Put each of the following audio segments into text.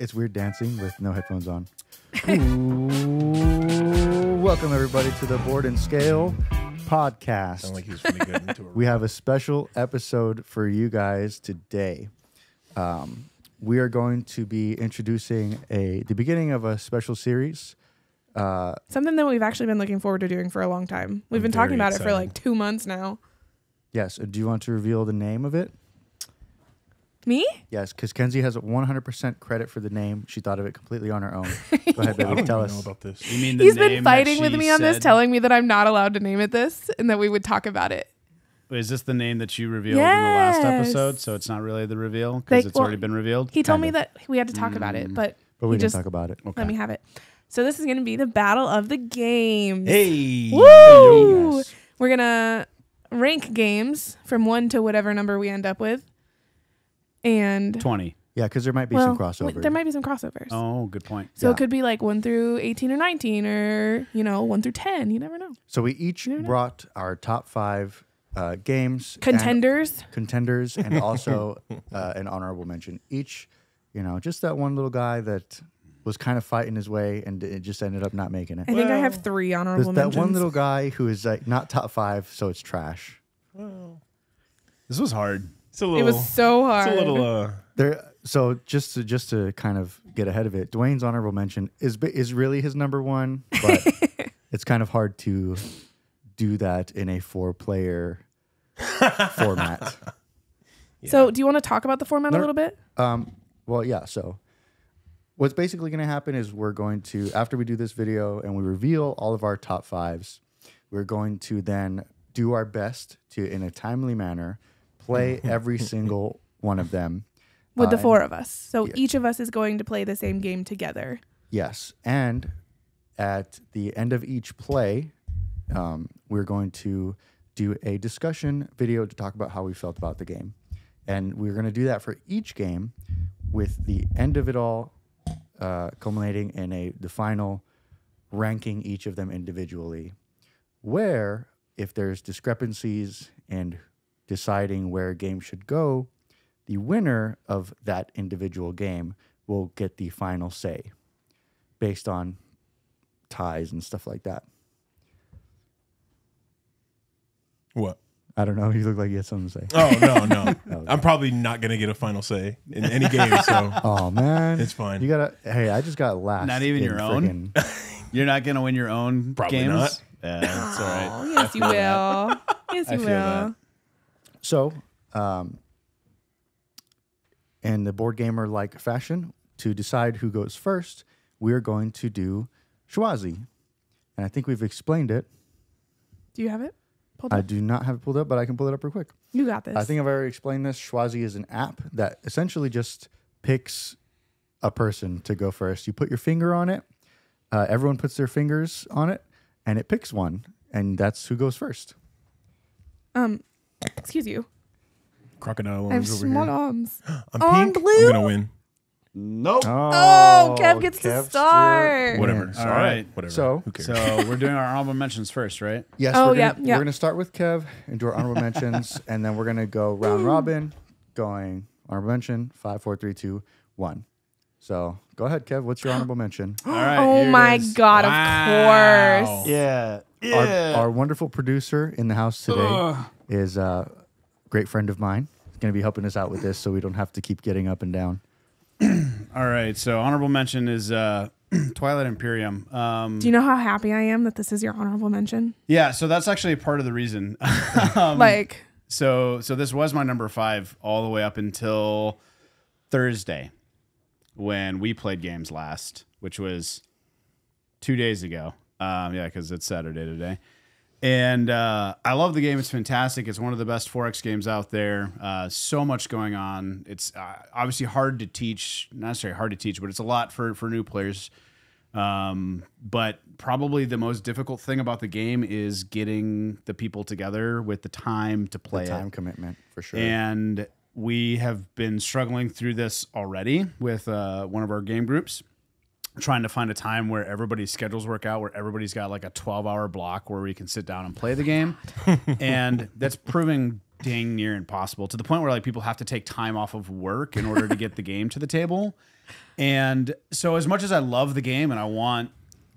It's weird dancing with no headphones on. Ooh, welcome everybody to the Board and Scale podcast. Sound like he was pretty good into it. We have a special episode for you guys today. We are going to be introducing the beginning of a special series. Something that we've actually been looking forward to doing for a long time. We've been talking about it for like 2 months now. Yes. Do you want to reveal the name of it? Me? Yes, because Kenzie has 100% credit for the name. She thought of it completely on her own. Go ahead, baby, tell us. I don't know about this. You mean the He's name been fighting with me on this, telling me that I'm not allowed to name it this and that we would talk about it. Is this the name that you revealed in the last episode? So it's not really the reveal because it's already been revealed? He told me that we had to talk about it, but we didn't talk about it. Okay. Let me have it. So this is going to be the Battle of the Games. Hey! Woo! Yes. We're going to rank games from 1 to whatever number we end up with. And 20. Yeah, because there might be some crossovers. There might be some crossovers. Oh, good point. So it could be like 1 through 18 or 19 or, you know, 1 through 10. You never know. So we each brought our top 5 games. Contenders. Contenders and also an honorable mention. Each, you know, just that one little guy that was kind of fighting his way and it just ended up not making it. I think I have 3 honorable mentions. That one little guy who is like not top 5, so it's trash. Well, this was hard. It was so hard. It's a little, so just to kind of get ahead of it, Dwayne's honorable mention is really his number one, but it's kind of hard to do that in a 4-player format. Yeah. So do you want to talk about the format a little bit? Well, yeah. So what's basically going to happen is we're going to, after we do this video and we reveal all of our top 5s, we're going to then do our best to, in a timely manner, play every single one of them. With the 4 of us. So each of us is going to play the same game together. Yes. And at the end of each play, we're going to do a discussion video to talk about how we felt about the game. And we're going to do that for each game with the end of it all culminating in the final ranking each of them individually. Where, if there's discrepancies and deciding where a game should go, the winner of that individual game will get the final say based on ties and stuff like that. What? I don't know. You look like you had something to say. Oh, no, no. Okay. I'm probably not going to get a final say in any game, so. Oh, man. It's fine. You got to, hey, I just got last. Not even your own? You're not going to win your own probably games? Not. Yeah, that's all right. Yes, you will. Yes, you will. That. So, in the board gamer-like fashion, to decide who goes first, we're going to do Schwazi. And I think we've explained it. Do you have it pulled up? I do not have it pulled up, but I can pull it up real quick. You got this. I think I've already explained this. Schwazi is an app that essentially just picks a person to go first. You put your finger on it. Everyone puts their fingers on it, and it picks one. And that's who goes first. Excuse you. Crocodile arms. I have small arms. I'm pink. Blue? I'm gonna win. Nope. Oh, Kev gets to start. Whatever. All right. Whatever. So, who cares? So we're doing our honorable mentions first, right? Yes. Oh, yeah. We're gonna start with Kev and do our honorable mentions, and then we're gonna go round robin, going honorable mention 5, 4, 3, 2, 1. So go ahead, Kev. What's your honorable mention? All right. Oh my God! Wow. Of course. Yeah. Yeah. Our wonderful producer in the house today. Is a great friend of mine. He's going to be helping us out with this so we don't have to keep getting up and down. All right. So honorable mention is Twilight Imperium. Do you know how happy I am that this is your honorable mention? Yeah. So that's actually part of the reason. So this was my number 5 all the way up until Thursday when we played games last, which was 2 days ago. Yeah, because it's Saturday today. And I love the game. It's fantastic. It's one of the best 4X games out there. So much going on. It's obviously hard to teach. Not necessarily hard to teach, but it's a lot for new players. But probably the most difficult thing about the game is getting the people together with the time to play it. The time commitment, for sure. And we have been struggling through this already with one of our game groups, trying to find a time where everybody's schedules work out, where everybody's got like a 12-hour block where we can sit down and play the game. And that's proving dang near impossible, to the point where like people have to take time off of work in order to get the game to the table. And so as much as I love the game and I want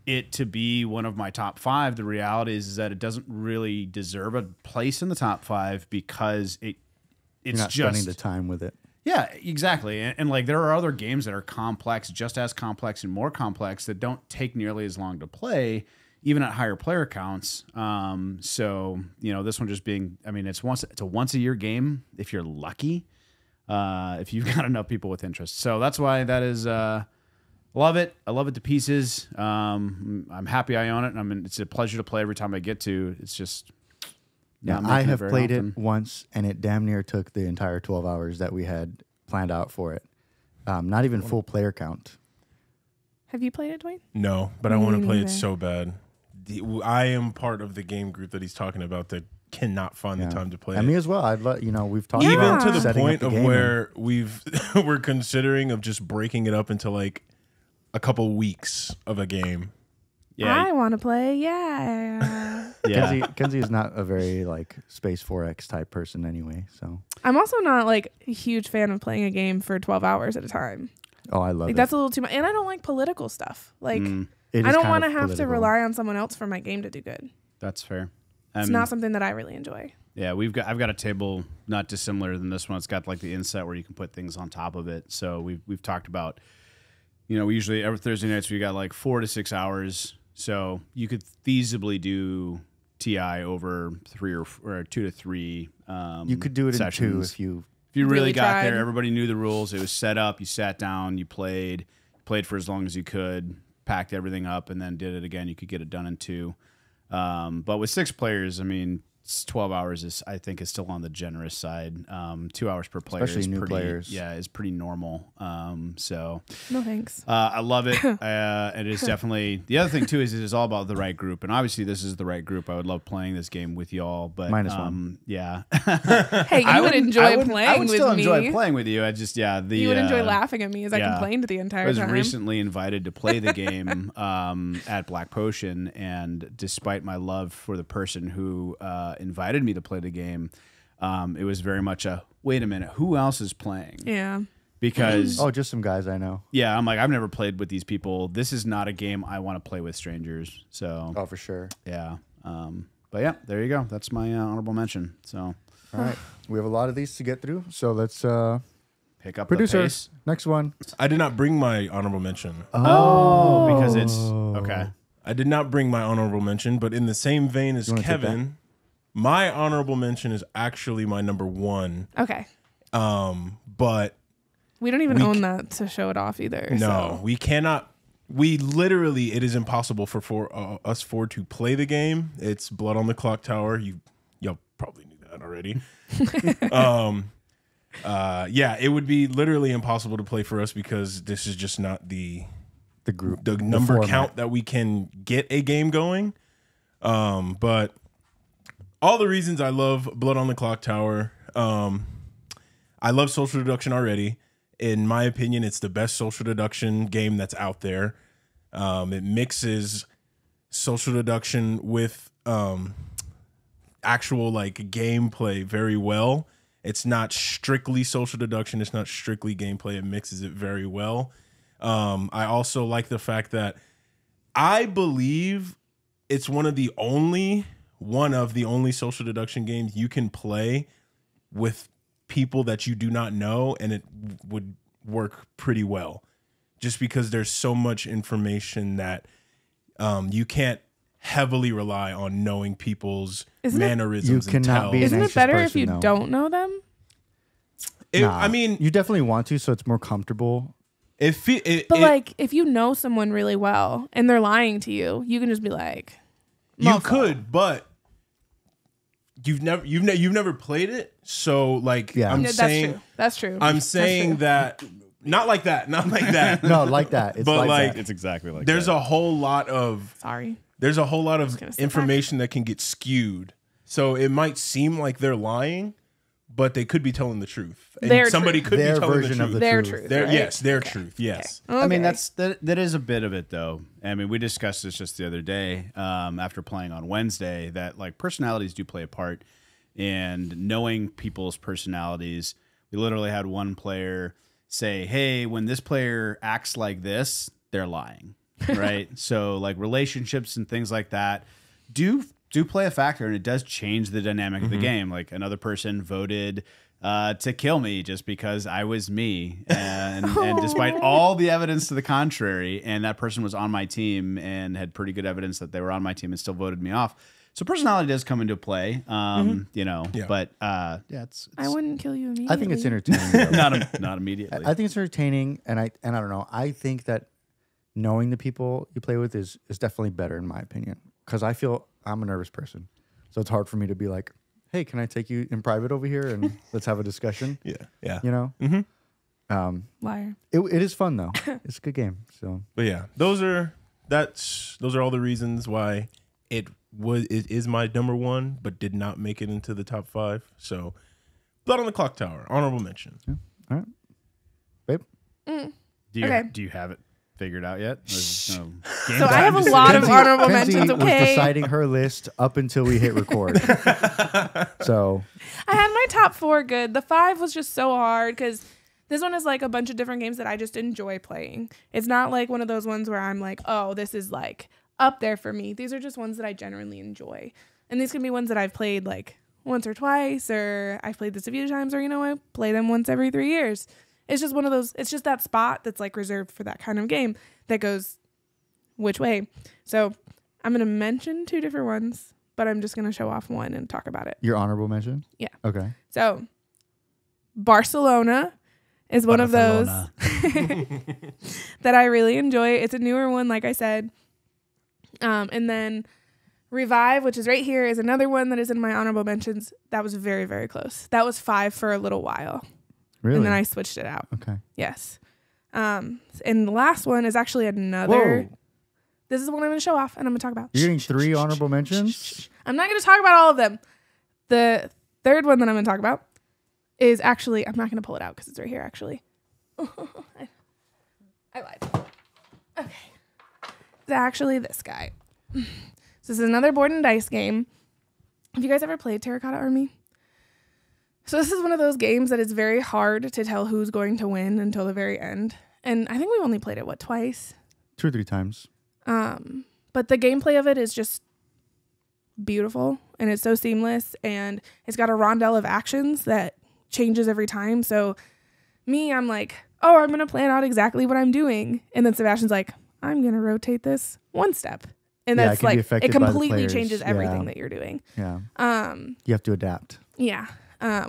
it to be one of my top five, the reality is that it doesn't really deserve a place in the top five because it's You're not just spending the time with it. Yeah, exactly. And like there are other games that are complex, just as complex and more complex, that don't take nearly as long to play, even at higher player counts. So, you know, this one just being, I mean, it's a once a year game if you're lucky, if you've got enough people with interest. So that's why that is, love it. I love it to pieces. I'm happy I own it. And I mean, it's a pleasure to play every time I get to. It's just, yeah, I have played it once, and it damn near took the entire 12 hours that we had planned out for it. Not even full player count. Have you played it, Dwayne? No, but I want to play it so bad. I am part of the game group that he's talking about that cannot find the time to play. And me as well. I'd let you know we've talked about even to the point of where we've we're considering of just breaking it up into like a couple weeks of a game. Yeah, I want to play. Yeah. Kenzie is not a very like Space 4X type person anyway. So I'm also not like a huge fan of playing a game for 12 hours at a time. Oh, I love it. That's a little too much. And I don't like political stuff. Like I don't want to have to rely on someone else for my game to do good. That's fair. It's not something that I really enjoy. Yeah, I've got a table not dissimilar than this one. It's got like the inset where you can put things on top of it. So we've talked about, you know, we usually every Thursday nights we got like 4 to 6 hours. So you could feasibly do TI over 2 to 3. You could do it sessions. In 2 if you really got there. Everybody knew the rules. It was set up. You sat down. You played for as long as you could. Packed everything up and then did it again. You could get it done in 2. But with 6 players, I mean, 12 hours is I think is still on the generous side. 2 hours per player, especially new players, yeah, is pretty normal. So no thanks. I love it. It is definitely the other thing too is it is all about the right group, and obviously this is the right group. I would love playing this game with y'all, but minus one, yeah. Hey, you would enjoy playing with me. I would still enjoy playing with you. I just you would enjoy laughing at me as I complained the entire time. I was recently invited to play the game at Black Potion, and despite my love for the person who invited me to play the game, it was very much a wait a minute, who else is playing? Yeah, because oh, just some guys I know. Yeah, I'm like, I've never played with these people. This is not a game I want to play with strangers. So oh, for sure. Yeah. But yeah, there you go. That's my honorable mention. So all right, we have a lot of these to get through, so let's pick up the pace. Next one. I did not bring my honorable mention. Oh, because it's okay. I did not bring my honorable mention, but in the same vein as Kevin, my honorable mention is actually my #1. Okay. But we don't even own that to show it off either. No, so we cannot. We literally, it is impossible for us four to play the game. It's Blood on the Clock Tower. Y'all probably knew that already. Yeah, it would be literally impossible to play for us because this is just not the group, the number count that we can get a game going. But all the reasons I love Blood on the Clock Tower. I love social deduction already. In my opinion, it's the best social deduction game that's out there. It mixes social deduction with actual like gameplay very well. It's not strictly social deduction. It's not strictly gameplay. It mixes it very well. I also like the fact that I believe it's one of the only social deduction games you can play with people that you do not know, and it would work pretty well just because there's so much information that you can't heavily rely on knowing people's mannerisms. Isn't it better if you don't know them? I mean, you definitely want to, so it's more comfortable. But if you know someone really well and they're lying to you, you can just be like, you could, but you've never played it, so like I'm saying that not like that no, like that. It's it's exactly like there's that. There's a whole lot of information that can get skewed, so it might seem like they're lying, but they could be telling the truth. And somebody could be telling their version of the truth. Okay. I mean, that is a bit of it, though. I mean, we discussed this just the other day after playing on Wednesday, that like personalities do play a part. and knowing people's personalities. We literally had one player say, hey, when this player acts like this, they're lying, right? So like relationships and things like that do play a factor, and it does change the dynamic of the game. Like another person voted to kill me just because I was me, and despite all the evidence to the contrary, and that person was on my team and had pretty good evidence that they were on my team and still voted me off. So personality does come into play, you know, but yeah, I wouldn't kill you immediately. I think it's entertaining. not immediately. I think it's entertaining, and I don't know. I think that knowing the people you play with is definitely better, in my opinion, because I feel I'm a nervous person, so it's hard for me to be like, hey, can I take you in private over here and let's have a discussion? Yeah, yeah. You know? Mm-hmm. Liar. It is fun, though. It's a good game. So, but yeah, those are all the reasons why it is my number one, but did not make it into the top 5. So, Blood on the Clock Tower, honorable mention. Yeah. All right, babe. Mm. Do you have it figured out yet? So I have a lot of honorable mentions. Okay, was deciding her list up until we hit record. So I had my top 4 good. The 5 was just so hard because this one is like a bunch of different games that I just enjoy playing. It's not like one of those ones where I'm like, oh, this is like up there for me. These are just ones that I generally enjoy, and these can be ones that I've played like once or twice, or I've played this a few times, or you know, I play them once every 3 years. It's just one of those, it's just that spot that's like reserved for that kind of game that goes which way. So I'm going to mention 2 different ones, but I'm just going to show off one and talk about it. Your honorable mention? Yeah. Okay. So Barcelona is one of those that I really enjoy. It's a newer one, like I said. And then Revive, which is right here, is another one that is in my honorable mentions. That was very, very close. That was 5 for a little while. Really? And then I switched it out. Okay. Yes. And the last one is actually another. Whoa. This is the one I'm going to show off and I'm going to talk about. You're getting 3 honorable mentions? I'm not going to talk about all of them. The third one that I'm going to talk about is actually, I'm not going to pull it out because it's right here, actually. I lied. Okay. It's actually this guy. So this is another board and dice game. Have you guys ever played Terracotta Army? So this is one of those games that is very hard to tell who's going to win until the very end. And I think we've only played it, what, twice? 2 or 3 times. But the gameplay of it is just beautiful, and it's so seamless, and it's got a rondelle of actions that changes every time. So me, I'm like, oh, I'm going to plan out exactly what I'm doing. And then Sebastian's like, I'm going to rotate this 1 step. And yeah, that's like, it completely changes everything that you're doing. Yeah. You have to adapt. Yeah.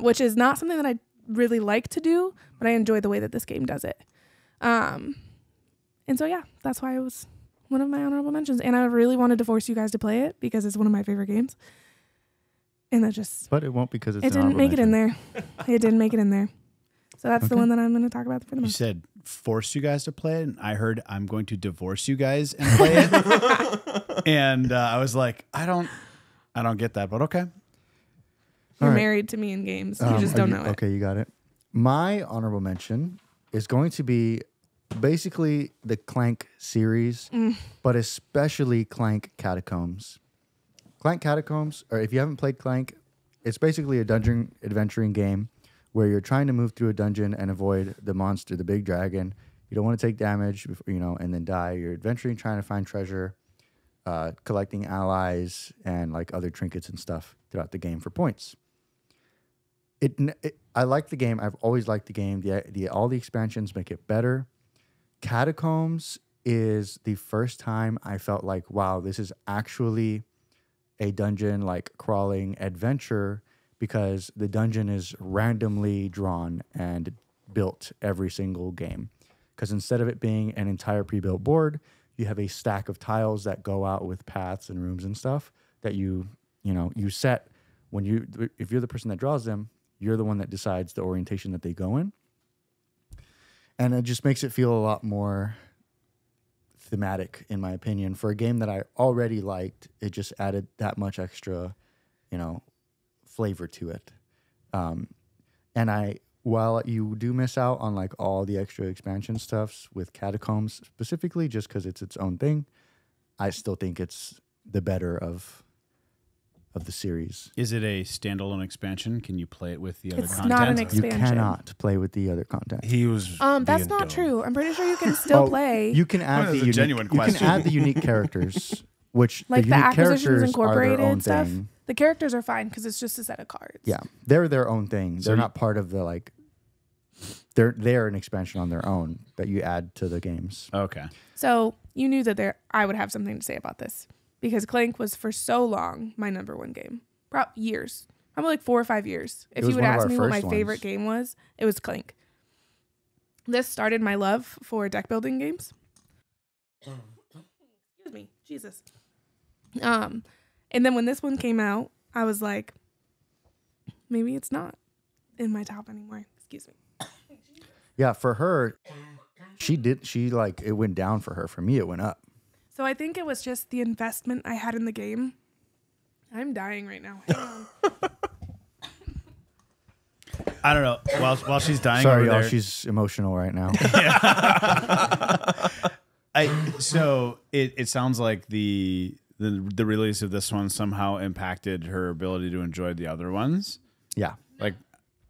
Which is not something that I really like to do, but I enjoy the way that this game does it. And so, yeah, that's why it was one of my honorable mentions. And I really wanted to force you guys to play it because it's one of my favorite games. And that just... But it won't because it's an honorable mention. It didn't make it in there. It didn't make it in there. So that's the one that I'm going to talk about for the most. You said force you guys to play it, and I heard I'm going to divorce you guys and play it. And I was like, I don't get that, but okay. You're right. Married to me in games. You just don't know it. Okay, you got it. My honorable mention is going to be basically the Clank series, but especially Clank Catacombs. Clank Catacombs, or if you haven't played Clank, it's basically a dungeon adventuring game where you're trying to move through a dungeon and avoid the monster, the big dragon. You don't want to take damage, before, you know, and then die. You're adventuring, trying to find treasure, collecting allies and like other trinkets and stuff throughout the game for points. I like the game. I've always liked the game. All the expansions make it better. Catacombs is the first time I felt like, wow, this is actually a dungeon like crawling adventure, because the dungeon is randomly drawn and built every single game. Because instead of it being an entire pre-built board, you have a stack of tiles that go out with paths and rooms and stuff that you set when if you're the person that draws them. You're the one that decides the orientation that they go in. And it just makes it feel a lot more thematic, in my opinion. For a game that I already liked, it just added that much extra, you know, flavor to it. And while you do miss out on like all the extra expansion stuffs with Catacombs specifically, just because it's its own thing, I still think it's the better of of the series. Is it a standalone expansion? Can you play it with the other content? It's not an expansion. You cannot play with the other content. He was that's not true. I'm pretty sure you can still play. You can add the unique, characters, which like the Acquisitions Incorporated and stuff. The characters are fine because it's just a set of cards. Yeah, they're their own thing. So they're not part of the like. They're an expansion on their own that you add to the games. Okay. So you knew that I would have something to say about this because Clank was for so long my #1 game. Probably years. Probably like 4 or 5 years. If you would ask me what my favorite game was, it was Clank. This started my love for deck building games. Excuse me, Jesus. And then when this one came out, I was like, maybe it's not in my top anymore. Excuse me. Yeah, for her, it went down for her. For me, it went up. So I think it was just the investment I had in the game. I'm dying right now. I don't know. While she's dying, sorry, y'all, she's emotional right now. So it sounds like the release of this one somehow impacted her ability to enjoy the other ones. Yeah, like.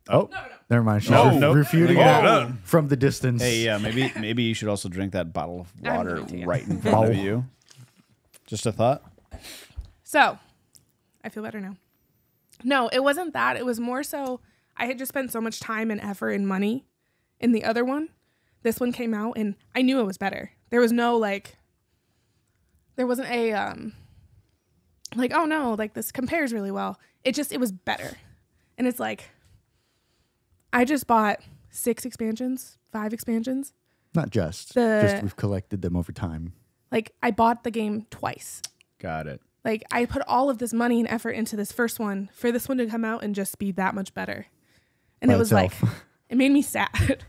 Oh, no, no. Never mind. She's refuting it from the distance. Hey, yeah, maybe you should also drink that bottle of water right in front of you. Just a thought. So, I feel better now. No, it wasn't that. It was more so I had just spent so much time and effort and money in the other one. This one came out, and I knew it was better. There was no, like, there wasn't a, like, oh, no, like, this compares really well. It was better. And it's like... I just bought 5 expansions. Not just. We've collected them over time. Like, I bought the game twice. Got it. Like, I put all of this money and effort into this first one for this one to come out and just be that much better. And it was like, it made me sad.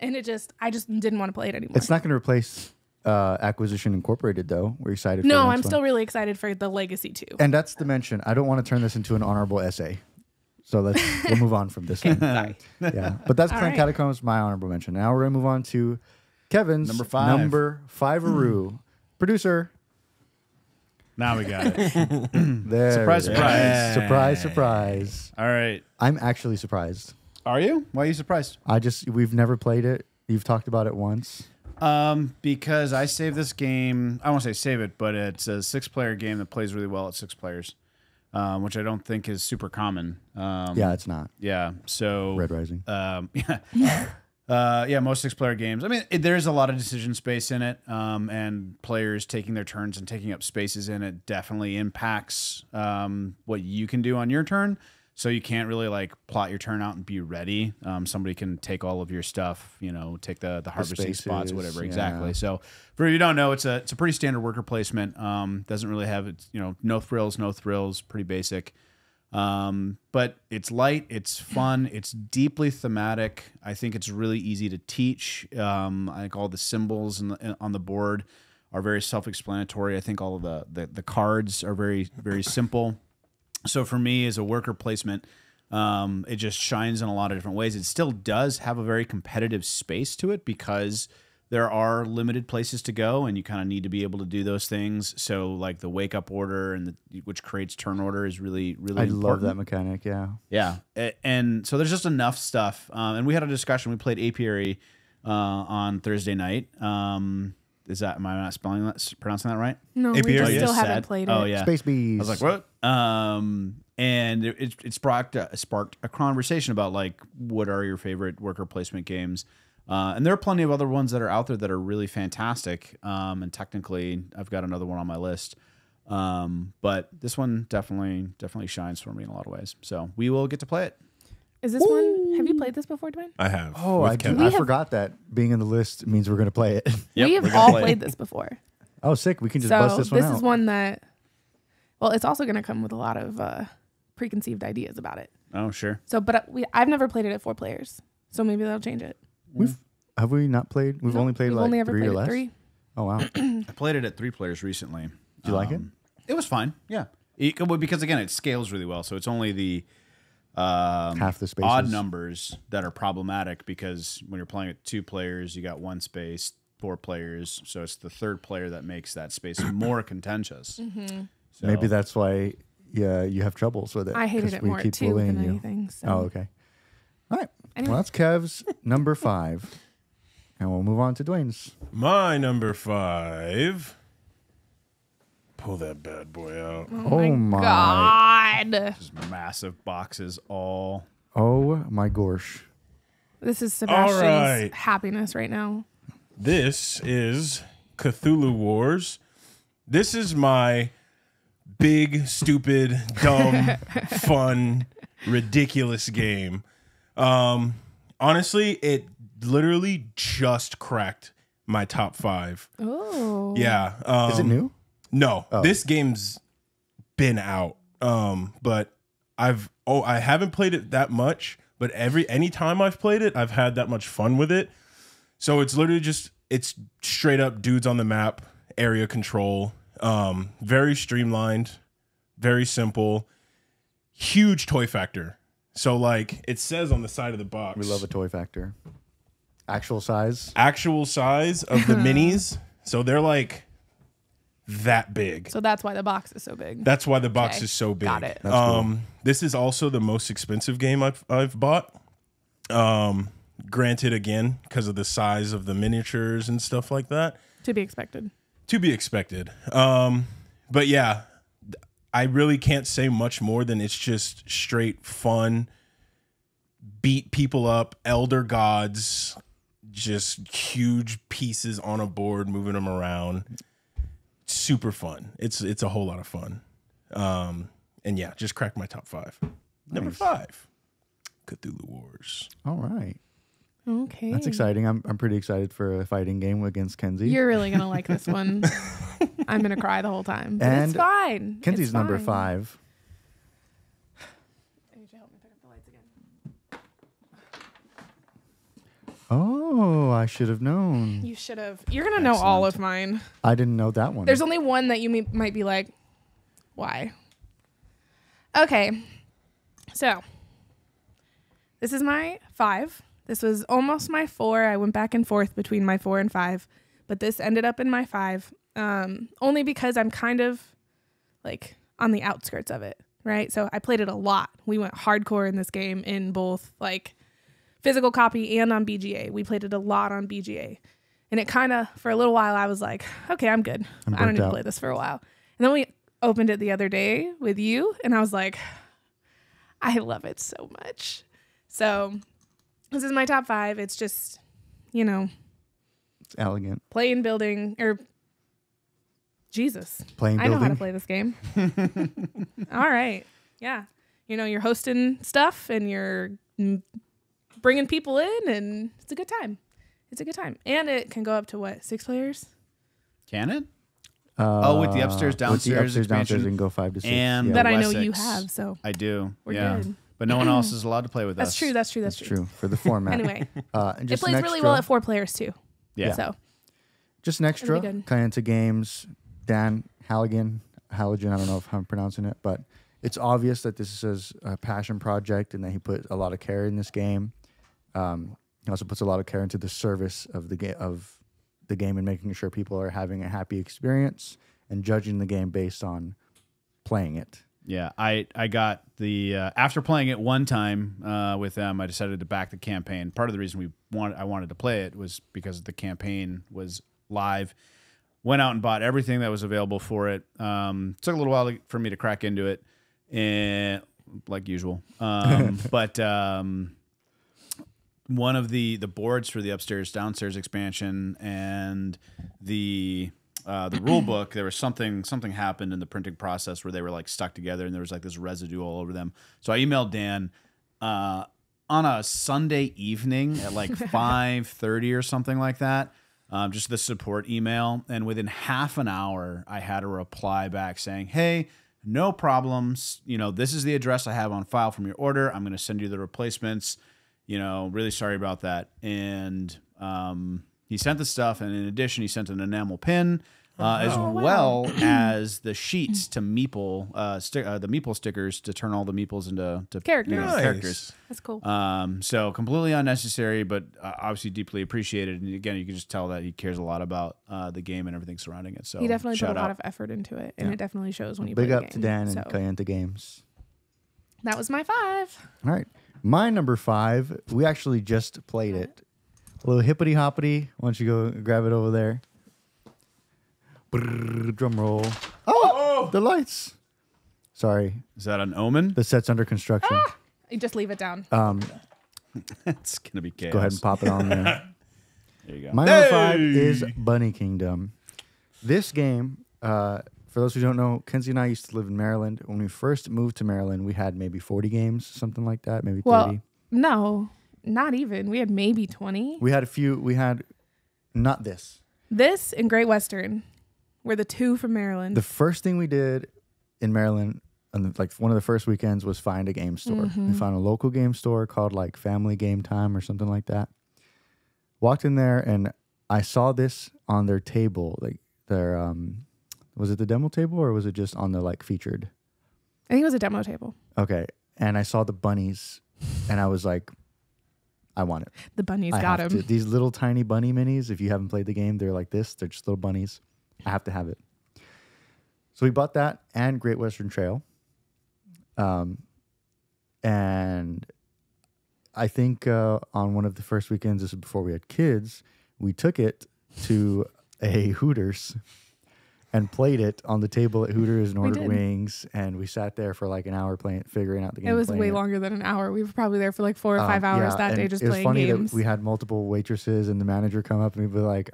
And I just didn't want to play it anymore. It's not going to replace Acquisition Incorporated, though. We're excited for the next one. No, I'm still really excited for the Legacy, too. And that's the mention. I don't want to turn this into an honorable essay. So we'll move on from this one. Sorry. Yeah, but that's Clank Catacombs, my honorable mention. Now we're gonna move on to Kevin's number five-a-roo. Producer. Now we got it. There. Surprise, surprise! Surprise, surprise! All right, I'm actually surprised. Are you? Why are you surprised? We've never played it. You've talked about it once. Because I saved this game. I won't say save it, but it's a 6-player game that plays really well at 6 players. Which I don't think is super common. Yeah, it's not. Yeah, so Red Rising. Yeah, most 6-player games. I mean, there is a lot of decision space in it, and players taking their turns and taking up spaces in it definitely impacts what you can do on your turn. So you can't really like plot your turn out and be ready. Somebody can take all of your stuff, you know, take the harvesting spaces, spots, whatever. Yeah. Exactly. So for you don't know, it's a pretty standard worker placement. Doesn't really have no thrills, pretty basic. But it's light, it's fun, it's deeply thematic. I think it's really easy to teach. I think all the symbols on the board are very self-explanatory. I think all of the cards are very, very simple. So for me, as a worker placement, it just shines in a lot of different ways. It still does have a very competitive space to it because there are limited places to go, and you kind of need to be able to do those things. So like the wake up order and which creates turn order is really, really important. I love that mechanic. Yeah. Yeah. And so there's just enough stuff. And we had a discussion. We played Apiary on Thursday night. Am I not pronouncing that right? No, we just still haven't played it. Oh yeah, Space Bees. I was like, what? And it sparked a conversation about like, what are your favorite worker placement games? And there are plenty of other ones that are out there that are really fantastic. And technically, I've got another one on my list. But this one definitely shines for me in a lot of ways. So we will get to play it. Is this one? Have you played this before, Dwayne? I have. Oh, I forgot that being in the list means we're going to play it. Yep, we have all played this before. Oh, sick. We can just bust this one out. This is one that, well, it's also going to come with a lot of preconceived ideas about it. Oh, sure. So, but I've never played it at 4 players. So maybe that'll change it. We've only played it at three. Oh, wow. I played it at 3 players recently. Did you like it? It was fine. Yeah. Because again, it scales really well. So it's only the... half the spaces. Odd numbers that are problematic because when you're playing at 2 players, you got 1 space, 4 players. So it's the 3rd player that makes that space more contentious. Mm-hmm. So maybe that's why yeah, you have troubles with it. I hated it more at 2 than anything. So. Oh, okay. All right. Anyway. Well, that's Kev's number 5. And we'll move on to Dwayne's. My number 5. Pull that bad boy out. Oh my God. Just massive boxes all. Oh my gosh. This is Sebastian's happiness right now. This is Cthulhu Wars. This is my big, stupid, dumb, fun, ridiculous game. Honestly, it literally just cracked my top 5. Oh. Yeah. Is it new? No, this game's been out, but I haven't played it that much. But any time I've played it, I've had that much fun with it. So it's literally just straight up dudes on the map, area control, very streamlined, very simple, huge toy factor. So like it says on the side of the box, we love a toy factor. Actual size of the minis. So they're like. That big. So that's why the box is so big. That's why the box is so big. Got it. Cool. This is also the most expensive game I've bought. Granted, again, because of the size of the miniatures and stuff like that. To be expected. To be expected. But yeah, I really can't say much more than it's just straight fun. Beat people up, elder gods, just huge pieces on a board, moving them around. Super fun. It's a whole lot of fun. And yeah, just cracked my top 5. Nice. Number 5, Cthulhu Wars. All right. Okay. That's exciting. I'm pretty excited for a fighting game against Kenzie. You're really going to like this one. I'm going to cry the whole time. But and it's fine. Kenzie's it's number fine. 5. I need you to help me pick up the lights again. Oh, I should have known. You should have. You're going to know all of mine. I didn't know that one. There's only one that you might be like, why? Okay. So this is my 5. This was almost my 4. I went back and forth between my 4 and 5, but this ended up in my 5, only because I'm kind of like on the outskirts of it, right? So I played it a lot. We went hardcore in this game in both like physical copy and on BGA. We played it a lot on BGA. And it kind of, for a little while, I was like, okay, I'm good. I don't need to play this for a while. And then we opened it the other day with you, and I was like, I love it so much. So this is my top 5. It's just, you know. It's elegant. Playing building, or Jesus. Playing building. I know how to play this game. All right. Yeah. You know, you're hosting stuff, and you're bringing people in, and it's a good time. It's a good time. And it can go up to, what, 6 players? Can it? Oh, with the upstairs, downstairs. With the upstairs, downstairs, you can go 5 to 6. And yeah. That I know you have, so. I do. We're good. But no one else is allowed to play with us. That's true. That's true. That's true. For the format. Anyway, it plays really well at 4 players, too. Yeah. So. Just an extra. Cayenta Games, Dan Halligan. Halligan, I don't know if I'm pronouncing it, but it's obvious that this is a passion project and that he put a lot of care in this game. He also puts a lot of care into the service of the game and making sure people are having a happy experience and judging the game based on playing it. Yeah, I got the after playing it one time with them, I decided to back the campaign. Part of the reason I wanted to play it was because the campaign was live. Went out and bought everything that was available for it. Took a little while for me to crack into it, and like usual, but. One of the boards for the upstairs downstairs expansion and the rule book, there was something happened in the printing process where they were like stuck together and there was like this residue all over them. So I emailed Dan on a Sunday evening at like 5:30 or something like that, just the support email, and within half an hour I had a reply back saying, hey, no problems, you know, this is the address I have on file from your order. I'm going to send you the replacements. You know, really sorry about that. And he sent the stuff, and in addition, he sent an enamel pin. as well as the sheets to meeple, the meeple stickers to turn all the meeples into characters. Characters. That's cool. So completely unnecessary, but obviously deeply appreciated. And again, you can just tell that he cares a lot about the game and everything surrounding it. So he definitely put a lot of effort into it, and it definitely shows when you play the game. Big up to Dan and Cayenta Games. That was my 5. All right, my number 5. We actually just played it. A little hippity hoppity. Why don't you go grab it over there? Drum roll. Oh, the lights. Sorry. Is that an omen? The set's under construction. Ah, you just leave it down. It's going to be chaos. Go ahead and pop it on there. There you go. My number 5 is Bunny Kingdom. This game, for those who don't know, Kenzie and I used to live in Maryland. When we first moved to Maryland, we had maybe 40 games, something like that, maybe 30. Well, no, not even. We had maybe 20. We had a few. We had not this. This and Great Western. We're the 2 from Maryland. The first thing we did in Maryland, and like one of the first weekends, was find a game store. We found a local game store called like Family Game Time or something like that. Walked in there and I saw this on their table, like their was it the demo table or was it just on the like featured? I think it was a demo table. Okay, and I saw the bunnies, and I was like, I want it. The bunnies got them. These little tiny bunny minis. If you haven't played the game, they're like this. They're just little bunnies. I have to have it. So we bought that and Great Western Trail. And I think on one of the first weekends, this is before we had kids, we took it to a Hooters and played it on the table at Hooters and ordered wings. And we sat there for like an hour playing, figuring out the game. It was way longer than an hour. We were probably there for like 4 or 5 hours that day just playing games. It was funny that we had multiple waitresses and the manager come up and we'd be like,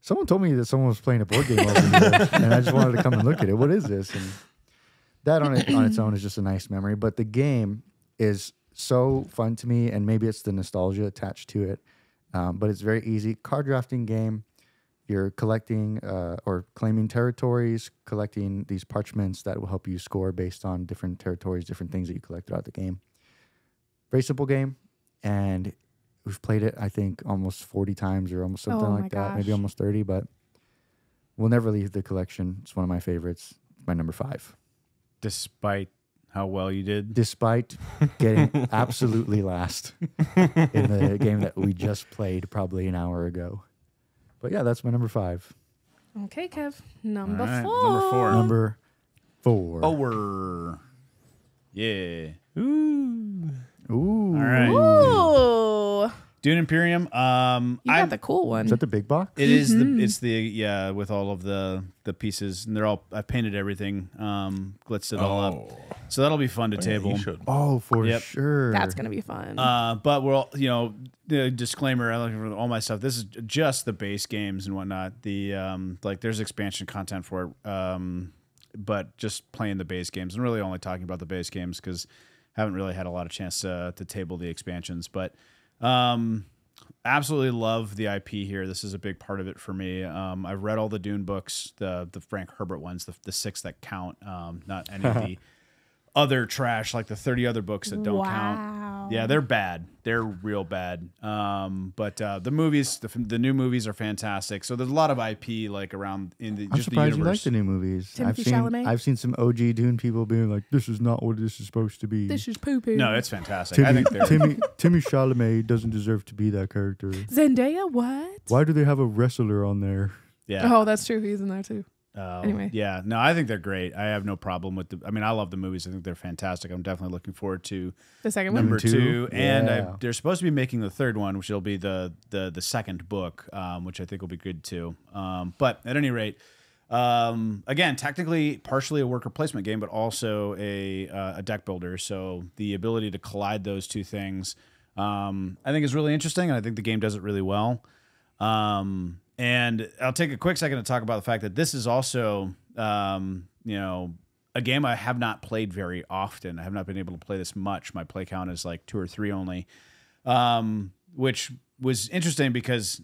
someone told me that someone was playing a board game over here, and I just wanted to come and look at it. What is this? And that on its own is just a nice memory. But the game is so fun to me, and maybe it's the nostalgia attached to it. But it's very easy. Card drafting game. You're collecting or claiming territories, collecting these parchments that will help you score based on different territories, different things that you collect throughout the game. Very simple game, and we've played it, I think, almost 40 times or almost something like that. Maybe almost 30, but we'll never leave the collection. It's one of my favorites. My number 5. Despite how well you did? Despite getting absolutely last in the game that we just played probably an hour ago. But yeah, that's my number 5. Okay, Kev. Number 4. Number 4. Yeah. Ooh. Ooh. All right. Ooh. Dune Imperium. You got the cool one. Is that the big box? It is. It's the with all of the pieces, and they're all. I painted everything, glitzed it all up. So that'll be fun to table. Oh, for sure. That's gonna be fun. But we're all, you know, the disclaimer. I look for all my stuff. This is just the base games and whatnot. The like, there's expansion content for it, but just playing the base games and really only talking about the base games because haven't really had a lot of chance to table the expansions, but absolutely love the IP here. This is a big part of it for me. I've read all the Dune books, the Frank Herbert ones, the 6 that count, not any of the other trash like the 30 other books that don't count. Yeah, they're bad. They're real bad. But the movies, the new movies are fantastic. So there's a lot of IP like around in the, just the universe. I'm surprised you like the new movies. I've seen some OG Dune people being like, "This is not what this is supposed to be. This is poo poo." No, it's fantastic. Timmy Chalamet doesn't deserve to be that character. Zendaya, what? Why do they have a wrestler on there? Yeah. Oh, that's true. He's in there too. Anyway. Yeah, no, I think they're great. I have no problem with the. I mean, I love the movies. I think they're fantastic. I'm definitely looking forward to the second one, number 2, and they're supposed to be making the 3rd one, which will be the 2nd book, which I think will be good too. But at any rate, again, technically partially a worker placement game, but also a deck builder. So the ability to collide those two things, I think, is really interesting, and I think the game does it really well. And I'll take a quick second to talk about the fact that this is also, you know, a game I have not played very often. I have not been able to play this much. My play count is like 2 or 3 only, which was interesting because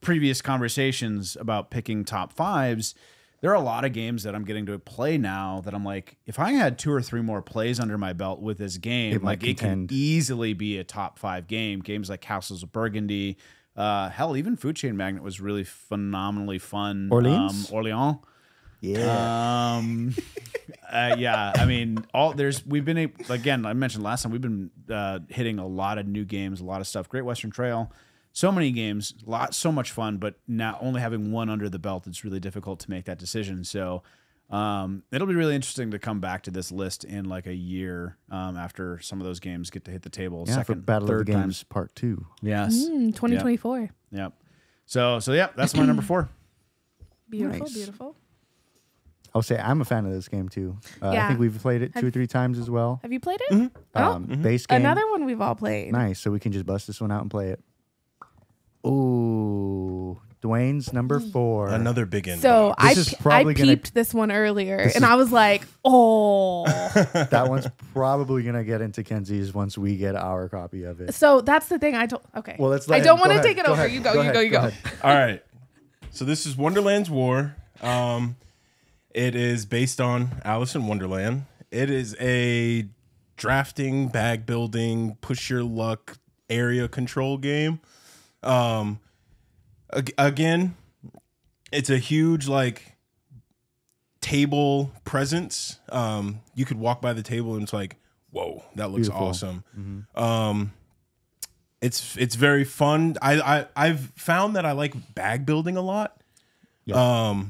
previous conversations about picking top 5s, there are a lot of games that I'm getting to play now that I'm like, if I had 2 or 3 more plays under my belt with this game, like it can easily be a top 5 game. Games like Castles of Burgundy, Hell, even Food Chain Magnet was really phenomenally fun. Orleans? Orleans. Yeah. Yeah. I mean, we've been, again, I mentioned last time, we've been hitting a lot of new games, a lot of stuff. Great Western Trail, so many games, so much fun, but now only having one under the belt, it's really difficult to make that decision. So it'll be really interesting to come back to this list in like a year after some of those games get to hit the table. Yeah, second, for Battle of the Games Part 2. Yes. 2024. Yep. So yeah, that's my number 4. Beautiful, nice. Beautiful. I'll say I'm a fan of this game too. Yeah. I think we've played it 2 or 3 times as well. Have you played it? Mm-hmm. Base game. Another one we've all played. Nice. So we can just bust this one out and play it. Ooh, Dwayne's number 4. Another big end. So I peeped this one earlier, and I was like, oh. That one's probably going to get into Kenzie's once we get our copy of it. So that's the thing. Okay. Well, I don't want to take it over. You go, you go, you go. All right. So this is Wonderland's War. It is based on Alice in Wonderland. It is a drafting, bag building, push your luck, area control game. Again, it's a huge like table presence. You could walk by the table and it's like, whoa, that looks beautiful. Awesome. Mm-hmm. It's very fun. I've found that I like bag building a lot. Yeah.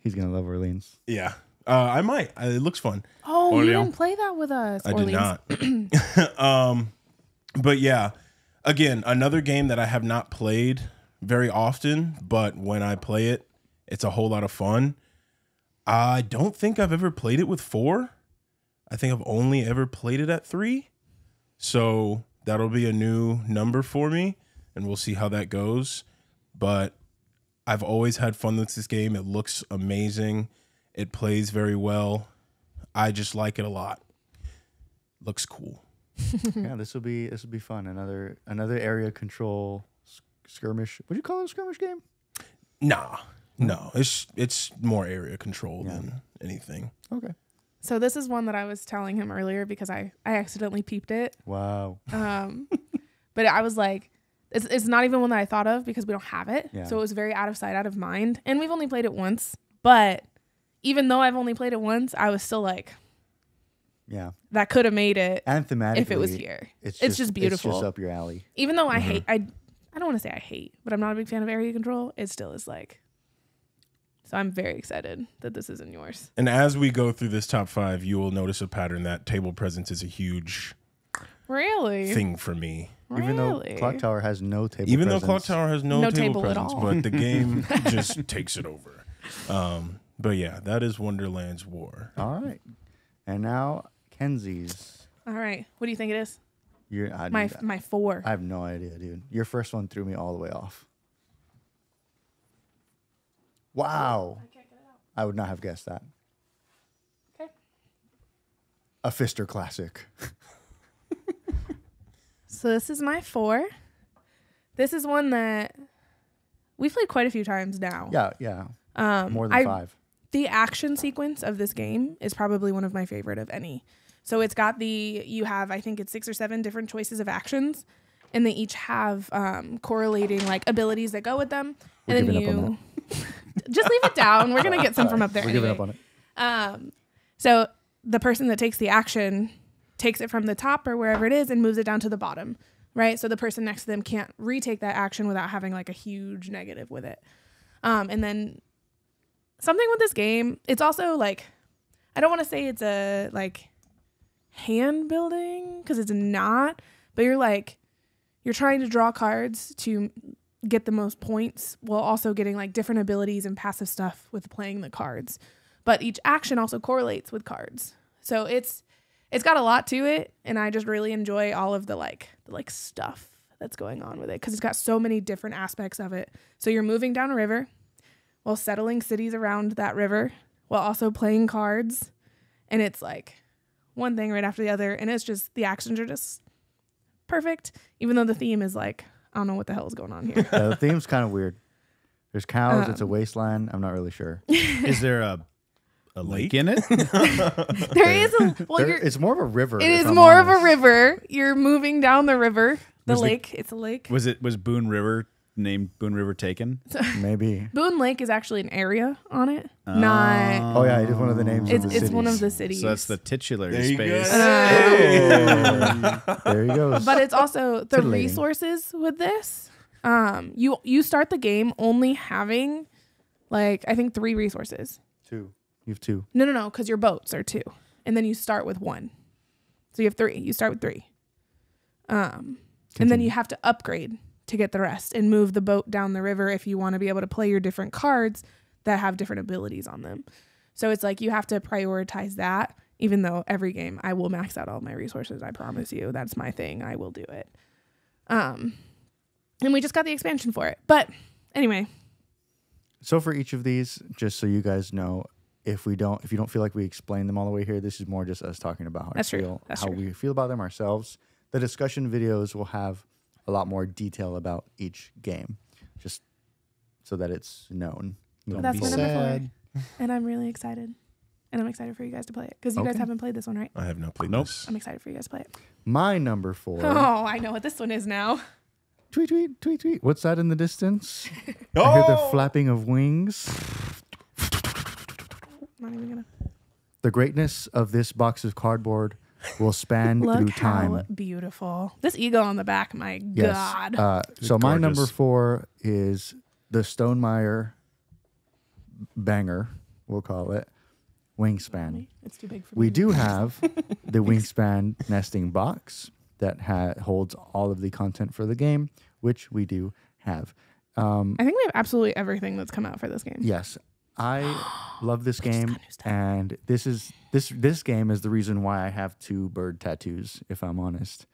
He's gonna love Orleans. Yeah, I might. It looks fun. Oh, Orleans. You didn't play that with us. I did not. But yeah, again, another game that I have not played very often, but when I play it, it's a whole lot of fun. I don't think I've ever played it with 4. I think I've only ever played it at 3. So that'll be a new number for me, and we'll see how that goes. But I've always had fun with this game. It looks amazing. It plays very well. I just like it a lot. Looks cool. Yeah, this will be fun. Another area control skirmish. Would you call it a skirmish game? Nah, no. It's more area control than anything. Okay. So this is one that I was telling him earlier because I accidentally peeped it. Wow. But I was like, it's not even one that I thought of because we don't have it. Yeah. So it was very out of sight, out of mind. And we've only played it once. But even though I've only played it once, I was still like, yeah, that could have made it. And thematically, if it was here. It's just beautiful. It's just up your alley. Even though I hate, I don't want to say I hate, but I'm not a big fan of area control. It still is like, so I'm very excited that this isn't yours. And as we go through this top 5, you will notice a pattern that table presence is a huge thing for me. Really? Even though Clock Tower has no table presence. Even though Clock Tower has no table presence, but the game just takes it over. But yeah, that is Wonderland's War. All right. And now Kenzie's. All right. What do you think it is? My 4. I have no idea, dude. Your first one threw me all the way off. Wow. I can't get it out. I would not have guessed that. Okay. A Fister Classic. So this is my 4. This is one that we've played quite a few times now. Yeah, yeah. More than 5. The action sequence of this game is probably one of my favorite of any. So it's got you have, I think it's 6 or 7 different choices of actions, and they each have correlating like abilities that go with them. And then you just leave it down. We're gonna get some from up there. We're giving up on it. So the person that takes the action takes it from the top or wherever it is and moves it down to the bottom, right? So the person next to them can't retake that action without having like a huge negative with it. And then something with this game, it's also like, I don't want to say it's a like hand building because it's not, but you're trying to draw cards to get the most points while also getting like different abilities and passive stuff with playing the cards. But each action also correlates with cards. So it's got a lot to it, and I just really enjoy all of the stuff that's going on with it because it's got so many different aspects of it. So you're moving down a river while settling cities around that river while also playing cards, and it's like one thing right after the other, and it's just the actions are just perfect, even though the theme is like, I don't know what the hell is going on here. The theme's kind of weird. There's cows, it's a wasteland. I'm not really sure. Is there a lake in it? It's more of a river. It is more of a river. You're moving down the river. The lake. It's a lake. Was Boone River named Boone River taken? Maybe. Boone Lake is actually an area on it. Not. Oh yeah, it is one of the names. It's one of the cities. So that's the titular space. There you go. But it's also the resources with this. You start the game only having, like, I think 3 resources. 2. You have 2. No, because your boats are 2, and then you start with 1, so you have 3. You start with 3, and then you have to upgrade to get the rest and move the boat down the river if you want to be able to play your different cards that have different abilities on them. So it's like you have to prioritize that. Even though every game I will max out all my resources, I promise you, that's my thing. I will do it. And we just got the expansion for it. But anyway. So for each of these, just so you guys know, if you don't feel like we explained them all the way here, this is more just us talking about how we feel about them ourselves. The discussion videos will have a lot more detail about each game, just so that it's known. That's my number 4. And I'm really excited. And I'm excited for you guys to play it. Because you guys haven't played this one, right? I have not played this. I'm excited for you guys to play it. My number 4. Oh, I know what this one is now. Tweet, tweet, tweet, tweet. What's that in the distance? I hear the flapping of wings. Not even gonna. The greatness of this box of cardboard will span through time. Look how beautiful. This eagle on the back, my God. So my number 4 is the Stonemeyer banger, we'll call it, Wingspan. It's too big for me. We do have the Wingspan nesting box that holds all of the content for the game, which we do have. I think we have absolutely everything that's come out for this game. Yes. I love this game, and this game is the reason why I have 2 bird tattoos, if I'm honest.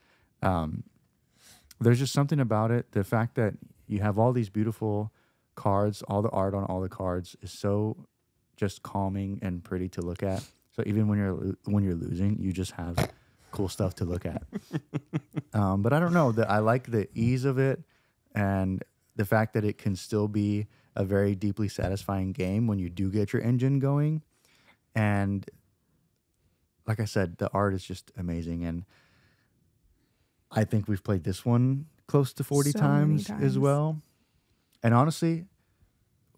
There's just something about it. The fact that you have all these beautiful cards, all the art on all the cards is so just calming and pretty to look at. So even when you're losing, you just have cool stuff to look at. But I don't know, I like the ease of it and the fact that it can still be a very deeply satisfying game when you do get your engine going. And like I said, the art is just amazing. And I think we've played this one close to 40 times as well. And honestly,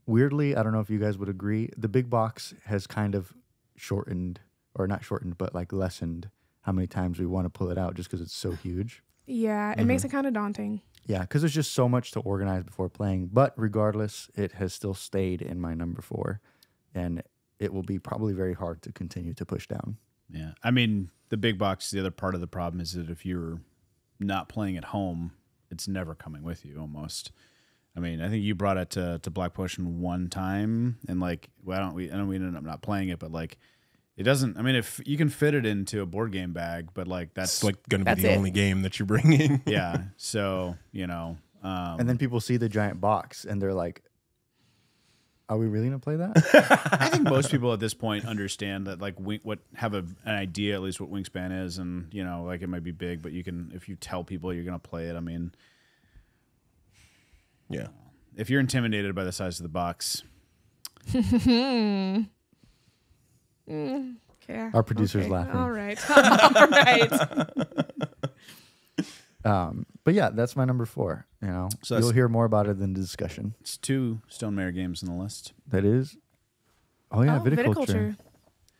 weirdly, I don't know if you guys would agree, the big box has kind of shortened, or not shortened, but like lessened how many times we want to pull it out just because it's so huge. Yeah, it makes it kind of daunting. Yeah, because there's just so much to organize before playing. But regardless, it has still stayed in my number 4. And it will be probably very hard to continue to push down. Yeah, I mean, the big box, the other part of the problem is that if you're not playing at home, it's never coming with you almost. I mean, I think you brought it to Black Potion one time. And like, I know we ended up not playing it, but like, it doesn't, I mean, if you can fit it into a board game bag, but like that's like going to be the only game that you bring in. Yeah. So, you know. And then people see the giant box and they're like, are we really going to play that? I think most people at this point understand that, like, have an idea, at least, what Wingspan is. And, you know, like, it might be big, but you can, if you tell people you're going to play it, I mean. Yeah. If you're intimidated by the size of the box. Yeah. Our producer's laughing. All right. All right. But yeah, that's my number 4. You know, so you'll hear more about it in the discussion. It's 2 Stonemeyer games on the list. That is. Oh yeah, viticulture.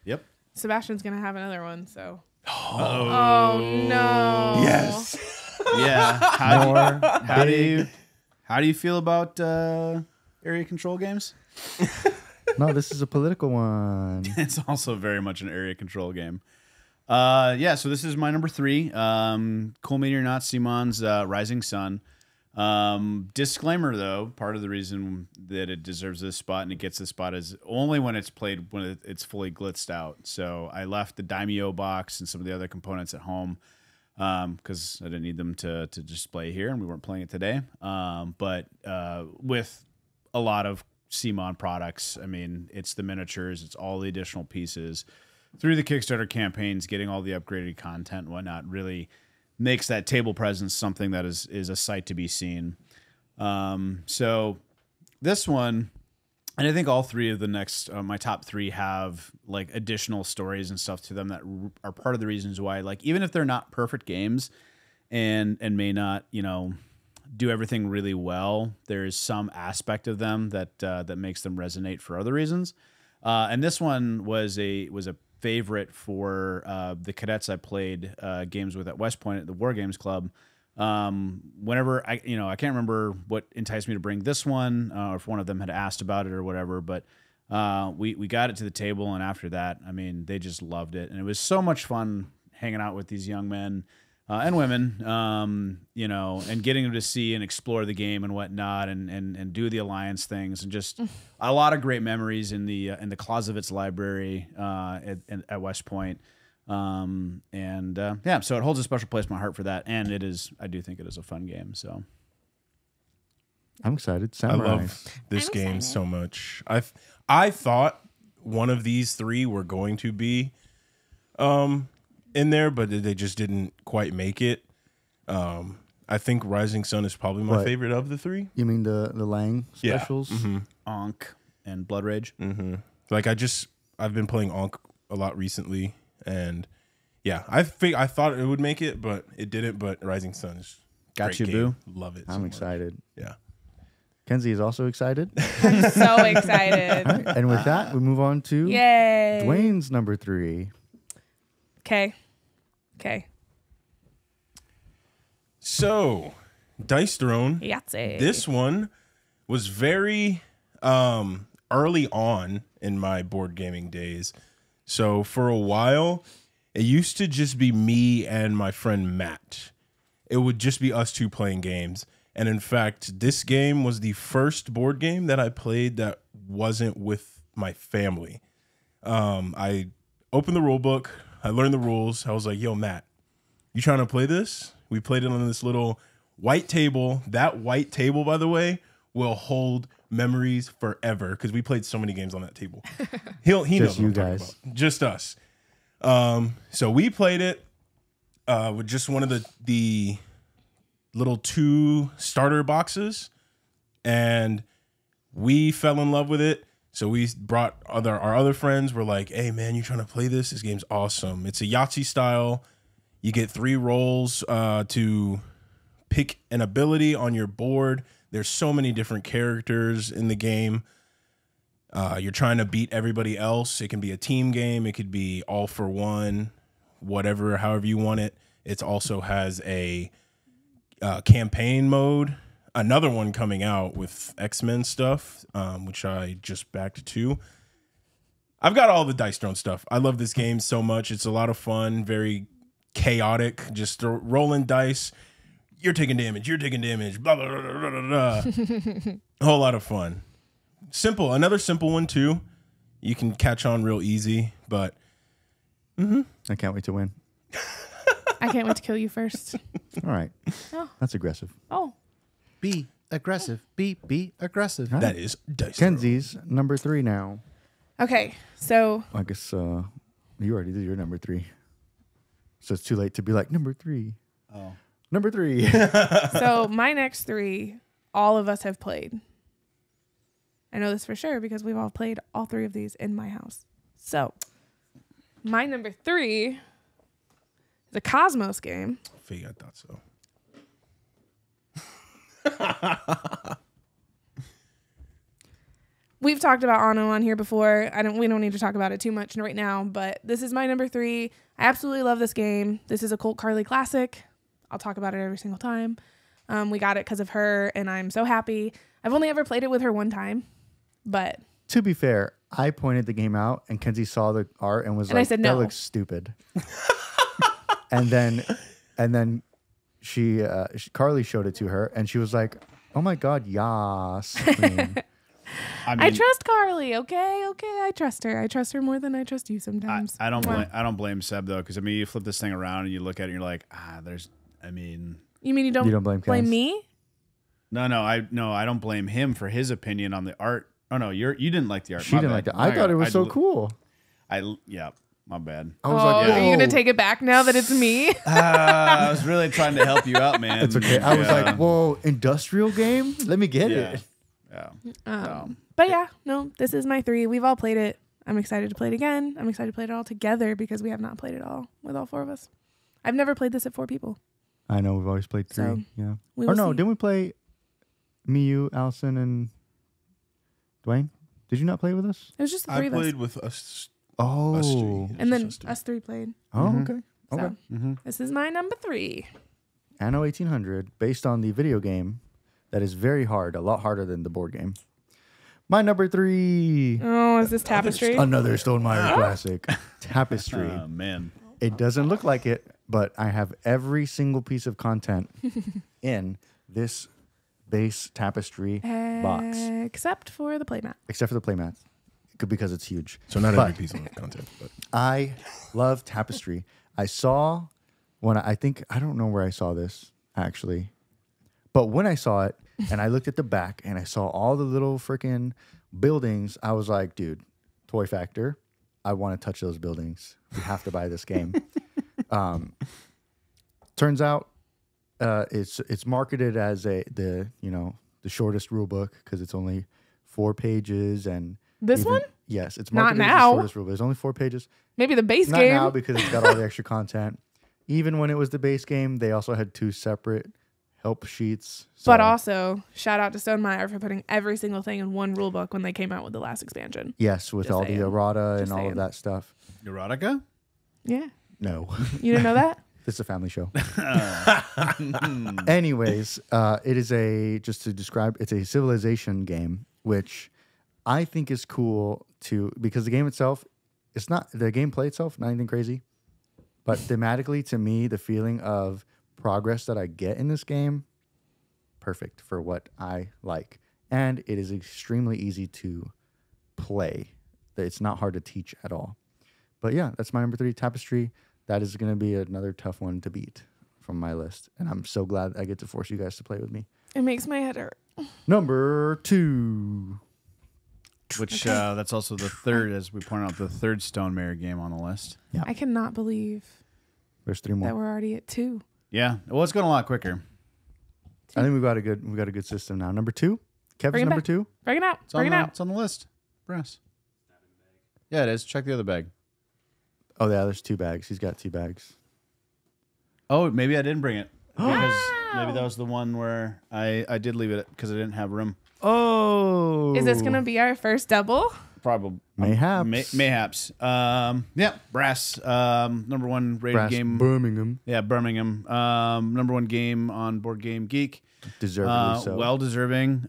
Yep. Sebastian's gonna have another one. So. Oh no. Yes. Yeah. How do you feel about area control games? No, this is a political one. It's also very much an area control game. Yeah, so this is my number 3. Cool Meteor Not Simon's Rising Sun. Disclaimer, though, part of the reason that it deserves this spot and it gets this spot is only when it's played when it's fully glitzed out. So I left the Daimyo box and some of the other components at home because I didn't need them to display here, and we weren't playing it today. But with a lot of Simon products. I mean, it's the miniatures, it's all the additional pieces through the Kickstarter campaigns, getting all the upgraded content and whatnot really makes that table presence something that is a sight to be seen. So this one, and I think all 3 of the next, my top 3 have like additional stories and stuff to them that are part of the reasons why, like, even if they're not perfect games and may not, you know, do everything really well, there is some aspect of them that that makes them resonate for other reasons. And this one was a favorite for the cadets I played games with at West Point at the War Games Club. Whenever I can't remember what enticed me to bring this one, or if one of them had asked about it or whatever, but we got it to the table, and after that, I mean, they just loved it, and it was so much fun hanging out with these young men and women, you know, and getting them to see and explore the game and whatnot, and do the alliance things, and just a lot of great memories in the Clausewitz library at West Point. Yeah, so it holds a special place in my heart for that, and it is, I do think it is a fun game. So I'm excited. Samurai. I love this game so much. I thought one of these three were going to be in there, but they just didn't quite make it. I think Rising Sun is probably my favorite of the three. You mean the Lang specials? Yeah. Mm-hmm. Ankh and Blood Rage. Mm-hmm. Like I've been playing Ankh a lot recently, and yeah, I thought it would make it, but it didn't. But Rising Sun is got you, boo. Love it. I'm excited. Yeah. Kenzie is also excited. I'm so excited. Right, and with that, we move on to Dwayne's number three. Okay. Okay. So, Dice Throne. Yahtzee. This one was very early on in my board gaming days. So, for a while, it used to just be me and my friend Matt. It would just be us two playing games. And in fact, this game was the first board game that I played that wasn't with my family. I opened the rule book. I learned the rules. I was like, yo, Matt, you trying to play this? We played it on this little white table. That white table, by the way, will hold memories forever because we played so many games on that table. He knows what I'm talking about. Just us. So we played it with just one of the little two starter boxes, and we fell in love with it. So we brought our other friends. We're like, hey man, you trying to play this? This game's awesome. It's a Yahtzee style. You get three rolls to pick an ability on your board. There's so many different characters in the game. You're trying to beat everybody else. It can be a team game. It could be all for one, whatever, however you want it. It also has a campaign mode. Another one coming out with X-Men stuff, which I just backed to. I've got all the Dice Throne stuff. I love this game so much. It's a lot of fun, very chaotic, just rolling dice. You're taking damage. You're taking damage. Blah, blah, blah, blah, blah, blah. A whole lot of fun. Simple. Another simple one, too. You can catch on real easy, but... Mm-hmm. I can't wait to win. I can't wait to kill you first. All right. Oh. That's aggressive. Oh. Be aggressive. Be aggressive. Right. That is Dice Throne. Kenzie's number three now. Okay, so I guess you already did your number three, so it's too late to be like number three. Oh, number three. So my next three, all of us have played. I know this for sure because we've all played all three of these in my house. So my number three is a Cosmos game. I thought so. We've talked about Anno on here before. We don't need to talk about it too much right now, but this is my number three. I absolutely love this game. This is a Colt Carly classic. I'll talk about it every single time. We got it because of her, and I'm so happy. I've only ever played it with her one time, but to be fair, I pointed the game out, and Kenzie saw the art and was like, I said, no. That looks stupid. and then Carly showed it to her, and she was like, "Oh my God, yes!" I mean, I trust Carly. Okay, I trust her. I trust her more than I trust you sometimes. I don't. I don't blame Seb though, because I mean, you flip this thing around and you look at it, and you're like, "There's." I mean, you mean you don't blame me? No. I don't blame him for his opinion on the art. Oh no, you didn't like the art. She didn't like it. I thought it was so cool. Yeah. My bad. I was like, yeah. Are you going to take it back now that it's me? I was really trying to help you out, man. It's okay. I was like, whoa, industrial game? Let me get it. Yeah. But yeah, no, this is my three. We've all played it. I'm excited to play it again. I'm excited to play it all together because we have not played it all with all four of us. I've never played this at four people. I know we've always played three. So yeah. Or no, didn't we play me, you, Allison, and Dwayne? Did you not play with us? It was just the three of us. I played with us. Oh. Us three. And then us three played. Oh, okay. So this is my number three. Anno 1800, based on the video game that is very hard, a lot harder than the board game. My number three. Oh, is this Tapestry? Another Stonemeyer classic. Tapestry. Oh, man. It doesn't look like it, but I have every single piece of content in this base Tapestry box. Except for the playmat. Except for the playmat. Because it's huge. So not every piece of content. But. I love Tapestry. I saw when I think, I don't know where I saw this, actually. But when I saw it, and I looked at the back, and I saw all the little freaking buildings. I was like, dude, Toy Factor, I want to touch those buildings. We have to buy this game. Turns out it's marketed as the shortest rule book because it's only 4 pages. And this one? Yes. It's marketed as the shortest rule book. It's only 4 pages. Maybe the base game. Not now because it's got all the extra content. Even when it was the base game, they also had 2 separate help sheets. So. But also, shout out to Stonemeyer for putting every single thing in one rule book when they came out with the last expansion. Yes, with just all the errata and all of that stuff. Erotica? Yeah. No. You didn't know that? It's a family show. Anyways, it is a, just to describe, it's a civilization game, which I think is cool to, because the game itself, it's not, the gameplay itself, not anything crazy. But thematically, to me, the feeling of progress that I get in this game, perfect for what I like. And it is extremely easy to play. It's not hard to teach at all. But yeah, that's my number 3, Tapestry. That is going to be another tough one to beat from my list. And I'm so glad I get to force you guys to play with me. It makes my head hurt. Number 2. Which that's also the 3rd, as we pointed out, the 3rd Stonemeyer game on the list. Yeah. I cannot believe there's 3 more that we're already at 2. Yeah, well, it's going a lot quicker. I think we've got a good system now. Number 2, Kevin's number 2. Bring it out. Bring it out. It's on the list. Brass. Yeah, it is. Check the other bag. Oh yeah, there's 2 bags. He's got 2 bags. Oh, maybe I didn't bring it because maybe that was the one where I did leave it because I didn't have room. Oh, is this gonna be our first double? Probably. Mayhaps. Mayhaps. Yeah, Brass. #1 rated Brass game. Birmingham. Yeah, Birmingham. #1 game on Board Game Geek. Deservedly so. Well deserving.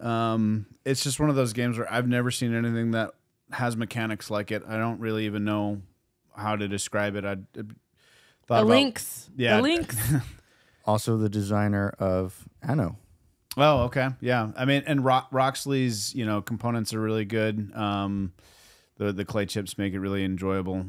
It's just one of those games where I've never seen anything that has mechanics like it. I don't really even know how to describe it. The links. Yeah. The links. Also the designer of Anno. Oh, okay. Yeah. I mean, and Roxley's, you know, components are really good. The clay chips make it really enjoyable.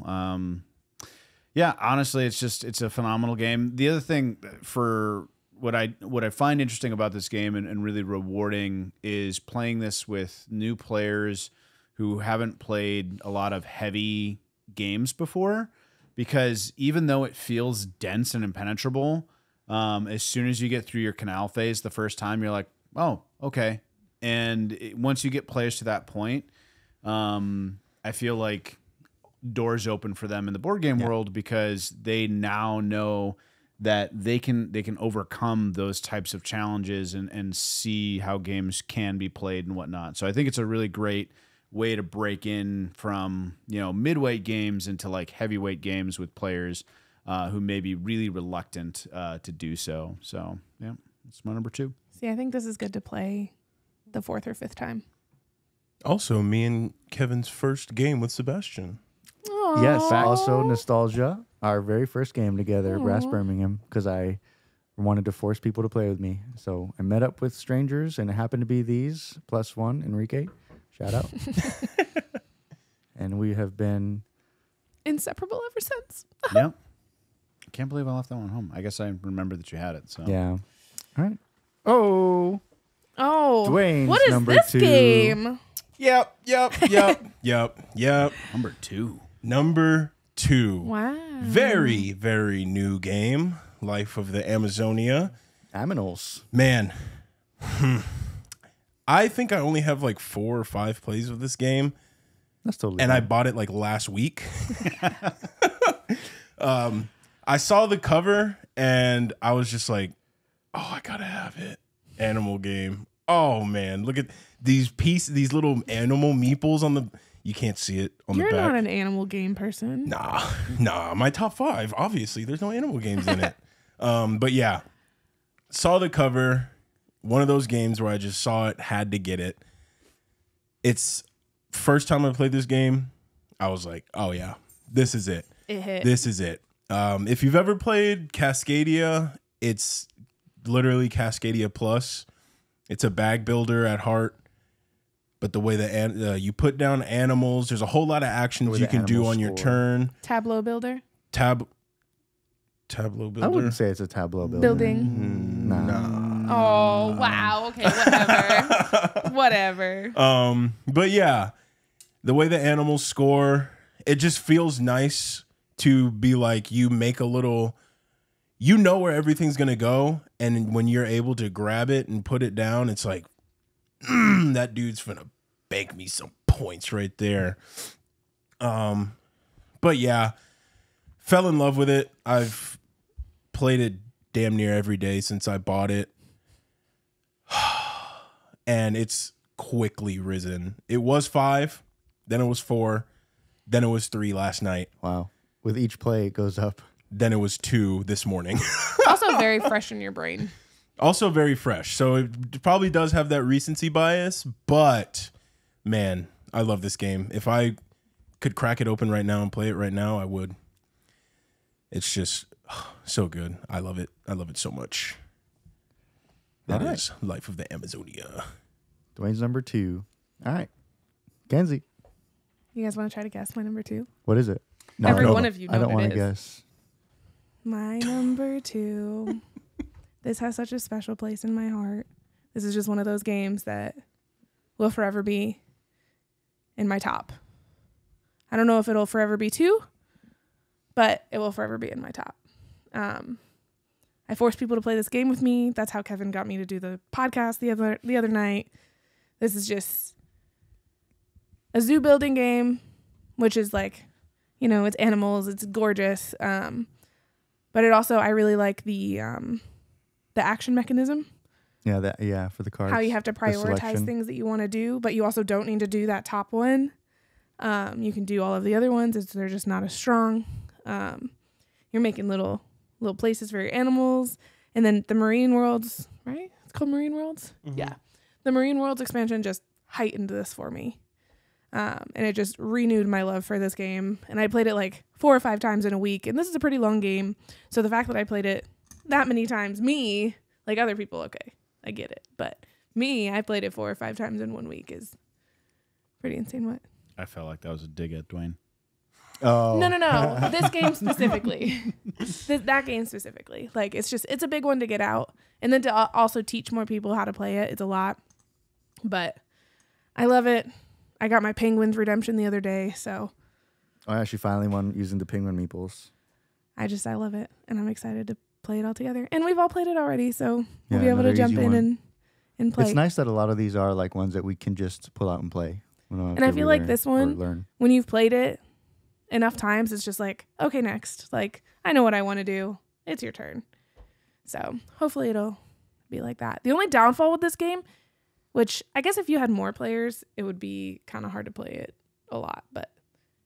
Yeah, honestly, it's a phenomenal game. The other thing for what I find interesting about this game and really rewarding is playing this with new players who haven't played a lot of heavy games before, because even though it feels dense and impenetrable, as soon as you get through your canal phase the first time, you're like, oh, okay. And once you get players to that point, I feel like doors open for them in the board game world, because they now know that they can overcome those types of challenges and see how games can be played and whatnot. So I think it's a really great way to break in from, you know, midweight games into like heavyweight games with players who may be really reluctant to do so. So, yeah, that's my number 2. See, I think this is good to play the 4th or 5th time. Also, me and Kevin's first game with Sebastian. Aww. Yes, also nostalgia. Our very first game together, Brass Birmingham, because I wanted to force people to play with me. So I met up with strangers, and it happened to be these, +1, Enrique. Shout out. And we have been inseparable ever since. Yep. Can't believe I left that one home. I guess I remember that you had it. So yeah. All right. Oh. Dwayne's what is number this 2 game? Yep. Number 2. Number 2. Wow. Very, very new game. Life of the Amazonia. Aminals. Man. I think I only have like 4 or 5 plays of this game. That's totally. And I bought it like last week. I saw the cover and I was just like, oh, I gotta have it. Animal game. Oh man, look at these pieces, these little animal meeples on the. You can't see it on the back. You're not an animal game person. Nah. My top five, obviously. There's no animal games in it. But yeah, saw the cover. One of those games where I just saw it, had to get it. It's first time I played this game. I was like, oh yeah, this is it. It hit. This is it. If you've ever played Cascadia, it's literally Cascadia Plus. It's a bag builder at heart. But the way that you put down animals, there's a whole lot of actions you can do on your turn. Tableau builder? Tableau builder? I wouldn't say it's a tableau builder. Building? Nah. Oh, wow. Okay, whatever. But yeah, the way the animals score, it just feels nice to be like you make a little... You know where everything's going to go, and when you're able to grab it and put it down, it's like... that dude's finna bank me some points right there. But yeah, fell in love with it. I've played it damn near every day since I bought it. And it's quickly risen. It was 5, then it was 4, then it was 3 last night. Wow. With each play, it goes up. Then it was 2 this morning. Also very fresh in your brain. Also very fresh, so it probably does have that recency bias, but man, I love this game. If I could crack it open right now and play it right now, I would. It's just so good. I love it. I love it so much. That is Life of the Amazonia. Dwayne's number 2. All right. Kenzie. You guys want to try to guess my number 2? What is it? No, every one of you know what it is. I don't want to guess. My number 2... This has such a special place in my heart. This is just one of those games that will forever be in my top. I don't know if it'll forever be 2, but it will forever be in my top. I forced people to play this game with me. That's how Kevin got me to do the podcast the other night. This is just a zoo building game, which is like, you know, it's animals, it's gorgeous. But it also, I really like the action mechanism. Yeah, for the cards. How you have to prioritize things that you want to do, but you also don't need to do that top one. You can do all of the other ones. They're just not as strong. You're making little places for your animals. And then the Marine Worlds, right? It's called Marine Worlds? Mm-hmm. Yeah. The Marine Worlds expansion just heightened this for me. And it just renewed my love for this game. And I played it like 4 or 5 times in a week. And this is a pretty long game. So the fact that I played it that many times, me, like other people, okay, I get it. But me, I played it 4 or 5 times in one week is pretty insane. What? I felt like that was a dig at Dwayne. Oh. No. This game specifically. That game specifically. Like, it's just, it's a big one to get out. And then to also teach more people how to play it. It's a lot. But I love it. I got my Penguins Redemption the other day, so. I actually finally won using the Penguin Meeples. I love it. And I'm excited to play it all together, and we've all played it already, so we'll be able to jump in and play. It's nice that a lot of these are like ones that we can just pull out and play, and I feel like this one, when you've played it enough times, it's just like, okay, next, like I know what I want to do, it's your turn. So hopefully it'll be like that. The only downfall with this game, which I guess if you had more players it would be kind of hard to play it a lot, but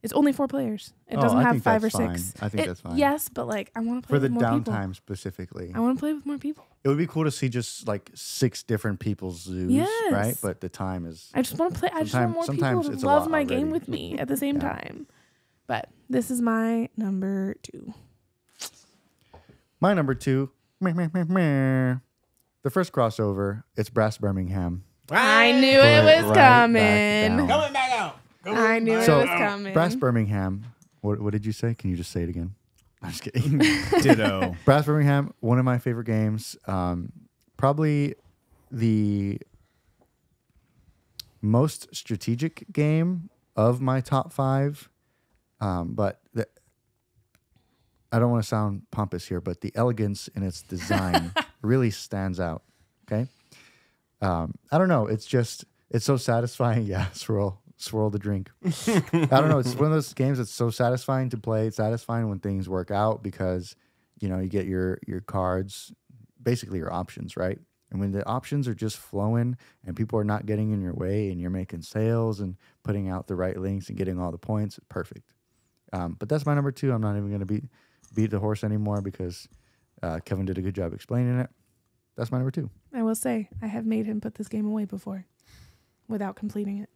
it's only 4 players. It doesn't have 5 or 6. I think that's fine. Yes, but like I want to play with more people. For the downtime specifically. I want to play with more people. It would be cool to see just like 6 different people's zoos, right? But the time is. I just want to play. I just want more people to love my game with me at the same time. But this is my number 2. My number 2. The first crossover. It's Brass Birmingham. I knew it was coming. Coming back out. I knew it was coming. Brass Birmingham. What did you say? Can you just say it again? I'm just kidding. Ditto. Brass Birmingham, one of my favorite games. Probably the most strategic game of my top 5. But I don't want to sound pompous here, but the elegance in its design really stands out. Okay? I don't know. It's so satisfying. Yeah, swirl the drink. I don't know. It's one of those games that's so satisfying to play. It's satisfying when things work out because you know, you get your cards, basically your options, right? And when the options are just flowing and people are not getting in your way and you're making sales and putting out the right links and getting all the points, perfect. But that's my number two. I'm not even going to beat the horse anymore because Kevin did a good job explaining it. That's my number two. I will say I have made him put this game away before without completing it.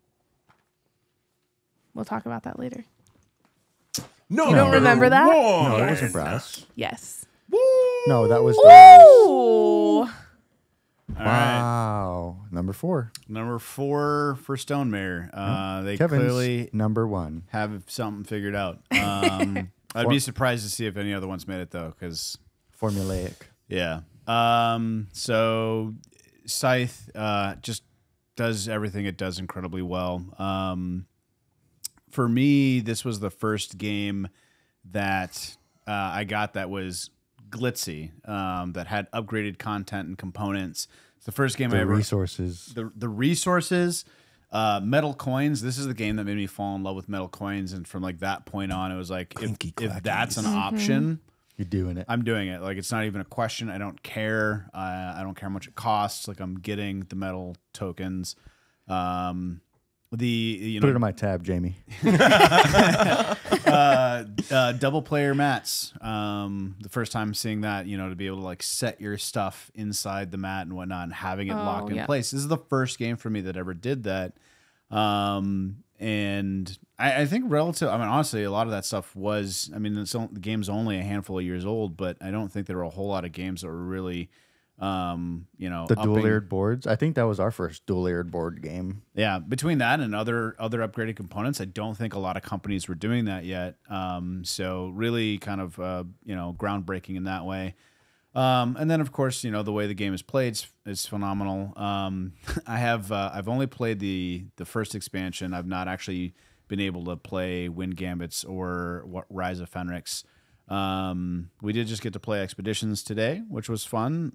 We'll talk about that later. No, you don't remember that? Wrong. No, that wasn't Brass. Yes. Woo! No, that was Dice. Wow. Right. Number four. Number four for Stonemare. They Kevin's clearly number one. Have something figured out. I'd be surprised to see if any other ones made it, though, because... Formulaic. Yeah. So Scythe just does everything it does incredibly well. For me, this was the first game that I got that was... glitzy, that had upgraded content and components. It's the first game I ever... resources. The resources, metal coins. This is the game that made me fall in love with metal coins, and from like that point on, it was like, if that's an option... You're doing it. I'm doing it. Like, it's not even a question. I don't care. I don't care how much it costs. Like, I'm getting the metal tokens. Put it on my tab, Jamie. Double player mats. The first time seeing that, you know, to be able to like set your stuff inside the mat and whatnot, and having it locked in place. This is the first game for me that ever did that. And I think relative, I mean, honestly, a lot of that stuff was, I mean, the game's only a handful of years old, but I don't think there were a whole lot of games that were really... you know, the dual layered boards. I think that was our first dual layered board game. Yeah, between that and other upgraded components, I don't think a lot of companies were doing that yet. So really kind of you know, groundbreaking in that way. And then of course, you know, the way the game is played is phenomenal. I have I've only played the first expansion. I've not actually been able to play Wind Gambits or Rise of Fenrix. We did just get to play Expeditions today, which was fun,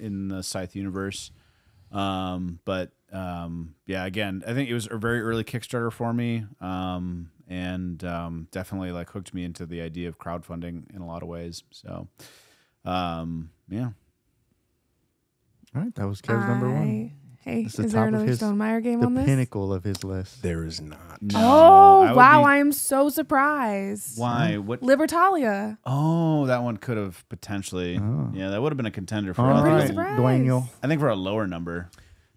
in the Scythe universe. Yeah, again, I think it was a very early Kickstarter for me. Definitely like hooked me into the idea of crowdfunding in a lot of ways. So, yeah. All right. That was Kev's number one. Hey, is there another Stonemaier game on this? The pinnacle of his list. There is not. No. Oh, wow. I am so surprised. Why? What? Libertalia. Oh, that one could have potentially. Oh. Yeah, that would have been a contender for us. Right. Dwayne. I think for a lower number.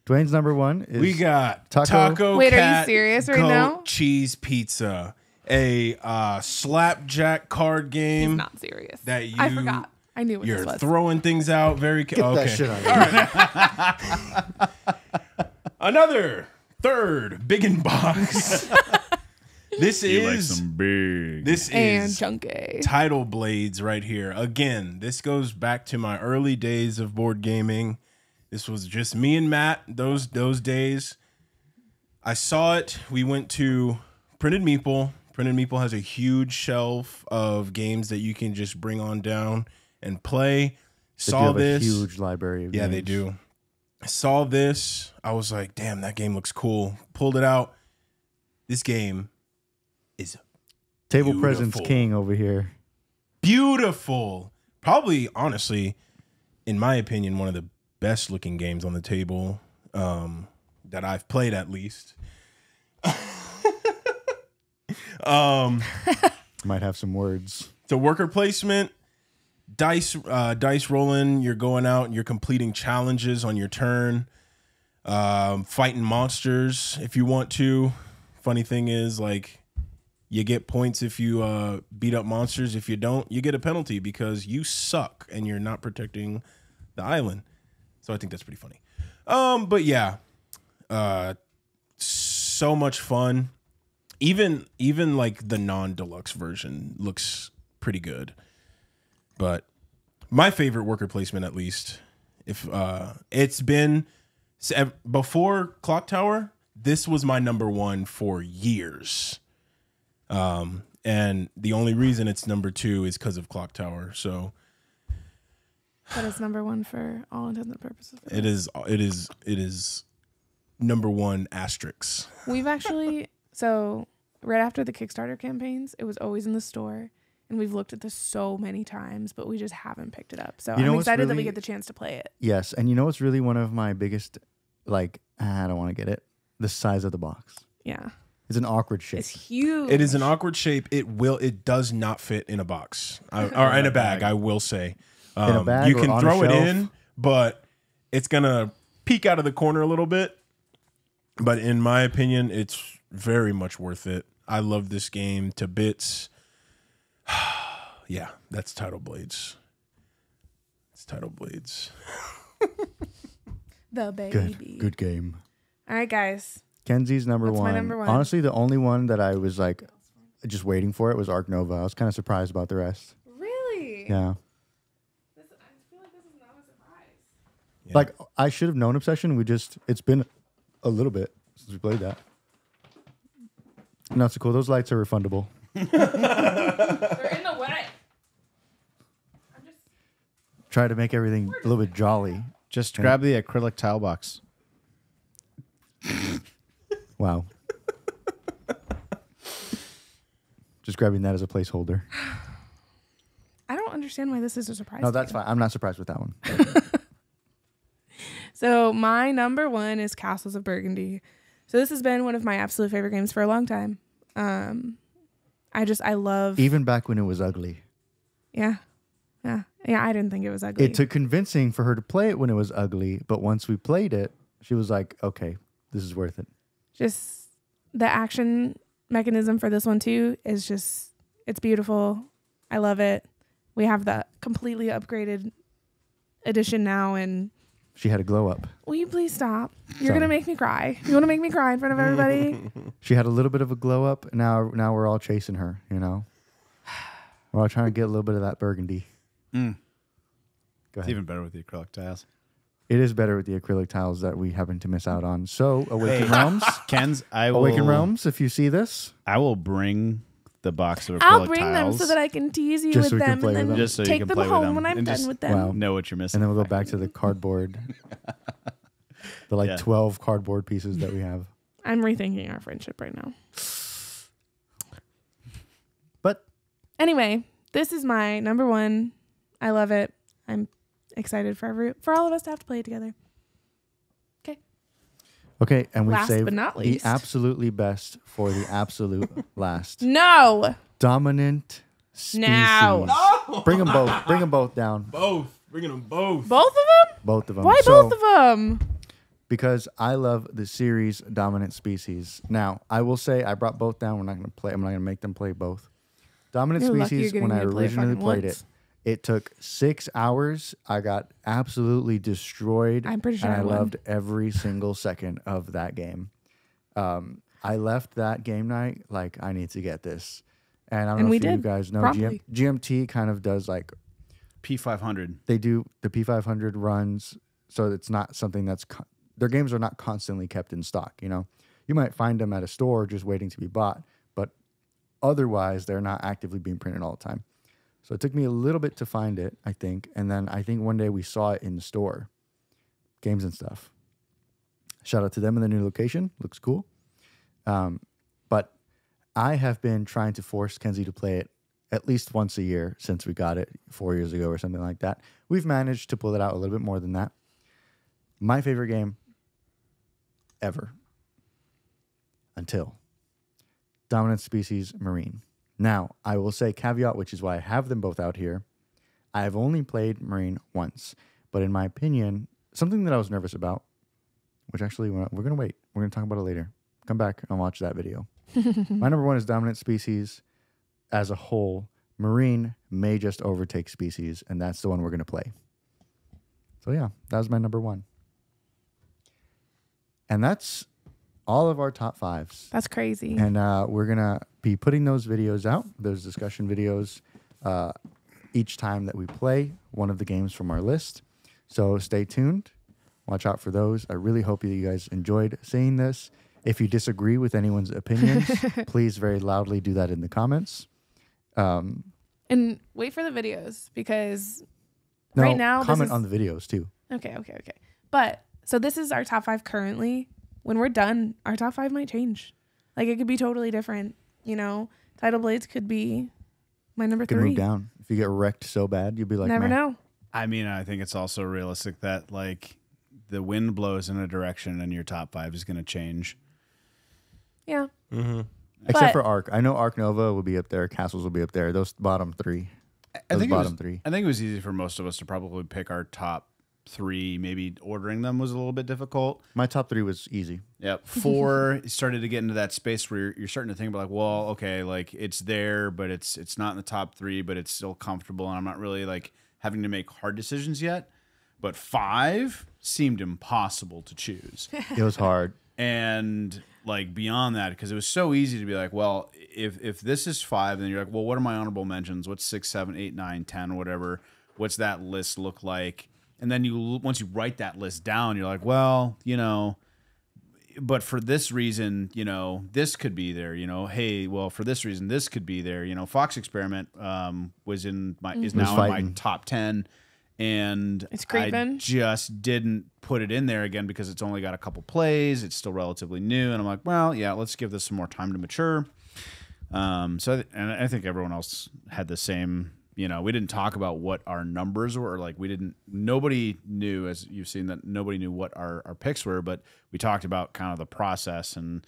Dwayne's number one is... We got Taco Wait, Cat, are you serious right now? Cheese Pizza, a slapjack card game. He's not serious. That you... I forgot. I knew what this was. You're throwing things out very... Get that shit out of here. All right. Another third big in box. This you is... like some big. This is... chunky. Tidal Blades right here. Again, this goes back to my early days of board gaming. This was just me and Matt those days. I saw it. We went to Printed Meeple. Printed Meeple has a huge shelf of games that you can just bring on down and play. Saw this huge library of games. Yeah, they do. I saw this. I was like, damn, that game looks cool. Pulled it out. This game is table presence king over here. Beautiful. Probably, honestly, in my opinion, one of the best looking games on the table that I've played, at least. Might have some words. So worker placement. Dice rolling, you're going out and you're completing challenges on your turn, fighting monsters if you want to. Funny thing is, like, you get points if you beat up monsters. If you don't, you get a penalty because you suck and you're not protecting the island. So I think that's pretty funny. But yeah, so much fun. Even like the non-deluxe version looks pretty good. But my favorite worker placement, at least, if it's been before Clock Tower, this was my number one for years. And the only reason it's number two is because of Clock Tower. So, but it's number one for all intents and purposes. It is number one asterisk. We've actually so right after the Kickstarter campaigns, it was always in the store. And we've looked at this so many times, but we just haven't picked it up. So I'm excited that we get the chance to play it. Yes. And you know what's really one of my biggest, like, I don't want to get it. The size of the box. Yeah. It's an awkward shape. It's huge. It is an awkward shape. It does not fit in a box or in a bag, I will say. In a bag, you can throw it in, but it's going to peek out of the corner a little bit. But in my opinion, it's very much worth it. I love this game to bits. Yeah, that's Tidal Blades. It's Tidal Blades. The baby. Good game. All right, guys. Kenzie's number one. That's my number one. Honestly, the only one that I was like just waiting for it was Ark Nova. I was kind of surprised about the rest. Really? Yeah. I feel like this is not a surprise. Yeah. Like, I should have known Obsession. It's been a little bit since we played that. Not so cool. Those lights are refundable. They're in the way. Try to make everything a little bit jolly. Just grab the acrylic tile box. Wow. Just grabbing that as a placeholder. I don't understand why this is a surprise. No, that's fine. I'm not surprised with that one. So my number one is Castles of Burgundy. So this has been one of my absolute favorite games for a long time. I love... Even back when it was ugly. Yeah. Yeah. Yeah, I didn't think it was ugly. It took convincing for her to play it when it was ugly, but once we played it, she was like, okay, this is worth it. Just the action mechanism for this one, too, is just... It's beautiful. I love it. We have the completely upgraded edition now, and... She had a glow up. Will you please stop? You're going to make me cry. You want to make me cry in front of everybody? She had a little bit of a glow up. And now we're all chasing her, you know? We're all trying to get a little bit of that burgundy. Mm. Go ahead. It's even better with the acrylic tiles. It is better with the acrylic tiles that we happen to miss out on. So, Awaken Realms. Ken's, Awaken Realms, if you see this. I will bring the box of acrylic tiles. I'll bring them so that I can tease you with them and then take them home when I'm done with them. Wow. Know what you're missing. And then we'll go back to the cardboard. The 12 cardboard pieces that we have. I'm rethinking our friendship right now. But anyway, this is my number one. I love it. I'm excited for all of us to have to play it together. Okay, and we saved the absolutely best for the absolute last. No. Dominant Species. No. Bring them both. Bring them both down. Both. Bringing them both. Both of them? Both of them. Why both of them? Because I love the series Dominant Species. Now, I will say I brought both down. We're not going to play. I'm not going to make them play both. Dominant Species, when I originally played it, it took 6 hours. I got absolutely destroyed. I'm pretty sure I loved every single second of that game. I left that game night like, I need to get this. And I don't know if you guys know, GMT kind of does like... P500. They do the P500 runs, so it's not something that's... Their games are not constantly kept in stock, you know? You might find them at a store just waiting to be bought, but otherwise they're not actively being printed all the time. So it took me a little bit to find it, I think. And then I think one day we saw it in the store. Games and stuff. Shout out to them in the new location. Looks cool. But I have been trying to force Kenzie to play it at least once a year since we got it 4 years ago or something like that. We've managed to pull it out a little bit more than that. My favorite game ever. Until Dominant Species Marine. Now, I will say caveat, which is why I have them both out here. I have only played Marine once, but in my opinion, something that I was nervous about, which actually we're going to wait. We're going to talk about it later. Come back and watch that video. My number one is Dominant Species as a whole. Marine may just overtake Species, and that's the one we're going to play. So yeah, that was my number one. And that's all of our top fives. That's crazy. And we're going to be putting those videos out, those discussion videos, each time that we play one of the games from our list. So stay tuned. Watch out for those. I really hope that you guys enjoyed seeing this. If you disagree with anyone's opinions, please very loudly do that in the comments. And wait for the videos because right now... Comment on the videos too. Okay, okay, okay. But so this is our top five currently. When we're done, our top five might change. Like, it could be totally different, you know? Tidal Blades could be my number three. You can move down. If you get wrecked so bad, you'll be like, never know. I mean, I think it's also realistic that, like, the wind blows in a direction and your top five is going to change. Yeah. Mm-hmm. Except for Ark. I know Ark Nova will be up there. Castles will be up there. Those bottom three. I think it was easy for most of us to probably pick our top three. Maybe ordering them was a little bit difficult. My top three was easy. Yep. Four started to get into that space where you're starting to think about, like, well, okay, like, it's there, but it's not in the top three, but it's still comfortable, and I'm not really, like, having to make hard decisions yet. But five seemed impossible to choose. It was hard. And, like, beyond that, because it was so easy to be like, well, if this is five, then you're like, well, what are my honorable mentions? What's 6, 7, 8, 9, 10, whatever? What's that list look like? And then once you write that list down, you're like, well, you know, but for this reason, you know, this could be there. You know, hey, well, for this reason, this could be there. You know, Fox Experiment was in my is now in my top 10. And it's I just didn't put it in there again because it's only got a couple plays. It's still relatively new. And I'm like, well, yeah, let's give this some more time to mature. And I think everyone else had the same, you know, we didn't talk about what our numbers were. Like, we didn't, nobody knew, as you've seen, that nobody knew what our picks were. But we talked about kind of the process. And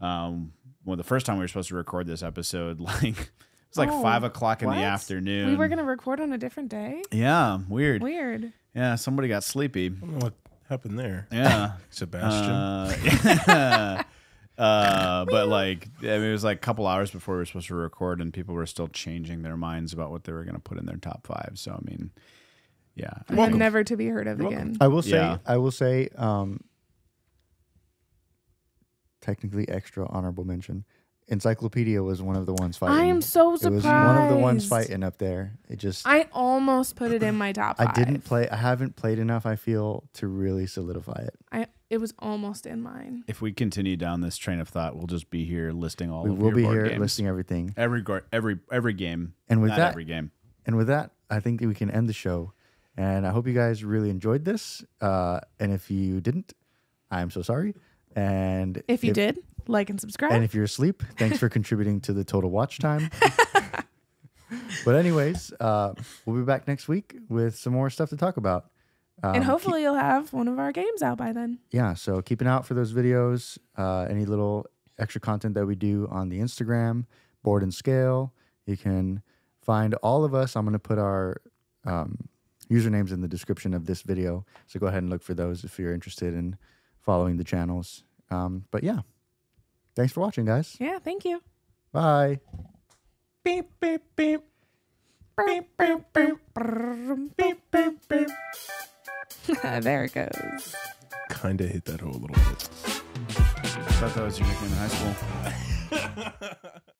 well, the first time we were supposed to record this episode, like... It's like 5 o'clock in the afternoon. We were going to record on a different day? Yeah, weird. Weird. Yeah, somebody got sleepy. I don't know what happened there. Yeah. Sebastian. But, like, I mean, it was like a couple hours before we were supposed to record, and people were still changing their minds about what they were going to put in their top five. So, I mean, yeah. Never to be heard of again. I will say, yeah. I will say, technically extra honorable mention. Encyclopedia was one of the ones fighting. I am so surprised. It was one of the ones fighting up there. It just. I almost put it in my top five. I didn't play. I haven't played enough, I feel, to really solidify it. It was almost in mine. If we continue down this train of thought, we'll just be here listing all of your board games. We'll be here listing everything. Every game. And with that, every game. And with that, I think that we can end the show. And I hope you guys really enjoyed this. And if you didn't, I'm so sorry. And if you did, like and subscribe. And if you're asleep, thanks for contributing to the total watch time. But anyways, we'll be back next week with some more stuff to talk about. And hopefully you'll have one of our games out by then. Yeah, so keep an eye out for those videos, any little extra content that we do on the Instagram, Board and Scale. You can find all of us. I'm going to put our usernames in the description of this video. So go ahead and look for those if you're interested in following the channels. But yeah. Thanks for watching, guys. Yeah, thank you. Bye. Beep, beep, beep. Beep, beep, beep. Beep, beep, beep. There it goes. Kind of hit that hole a little bit. I thought that was your nickname in high school.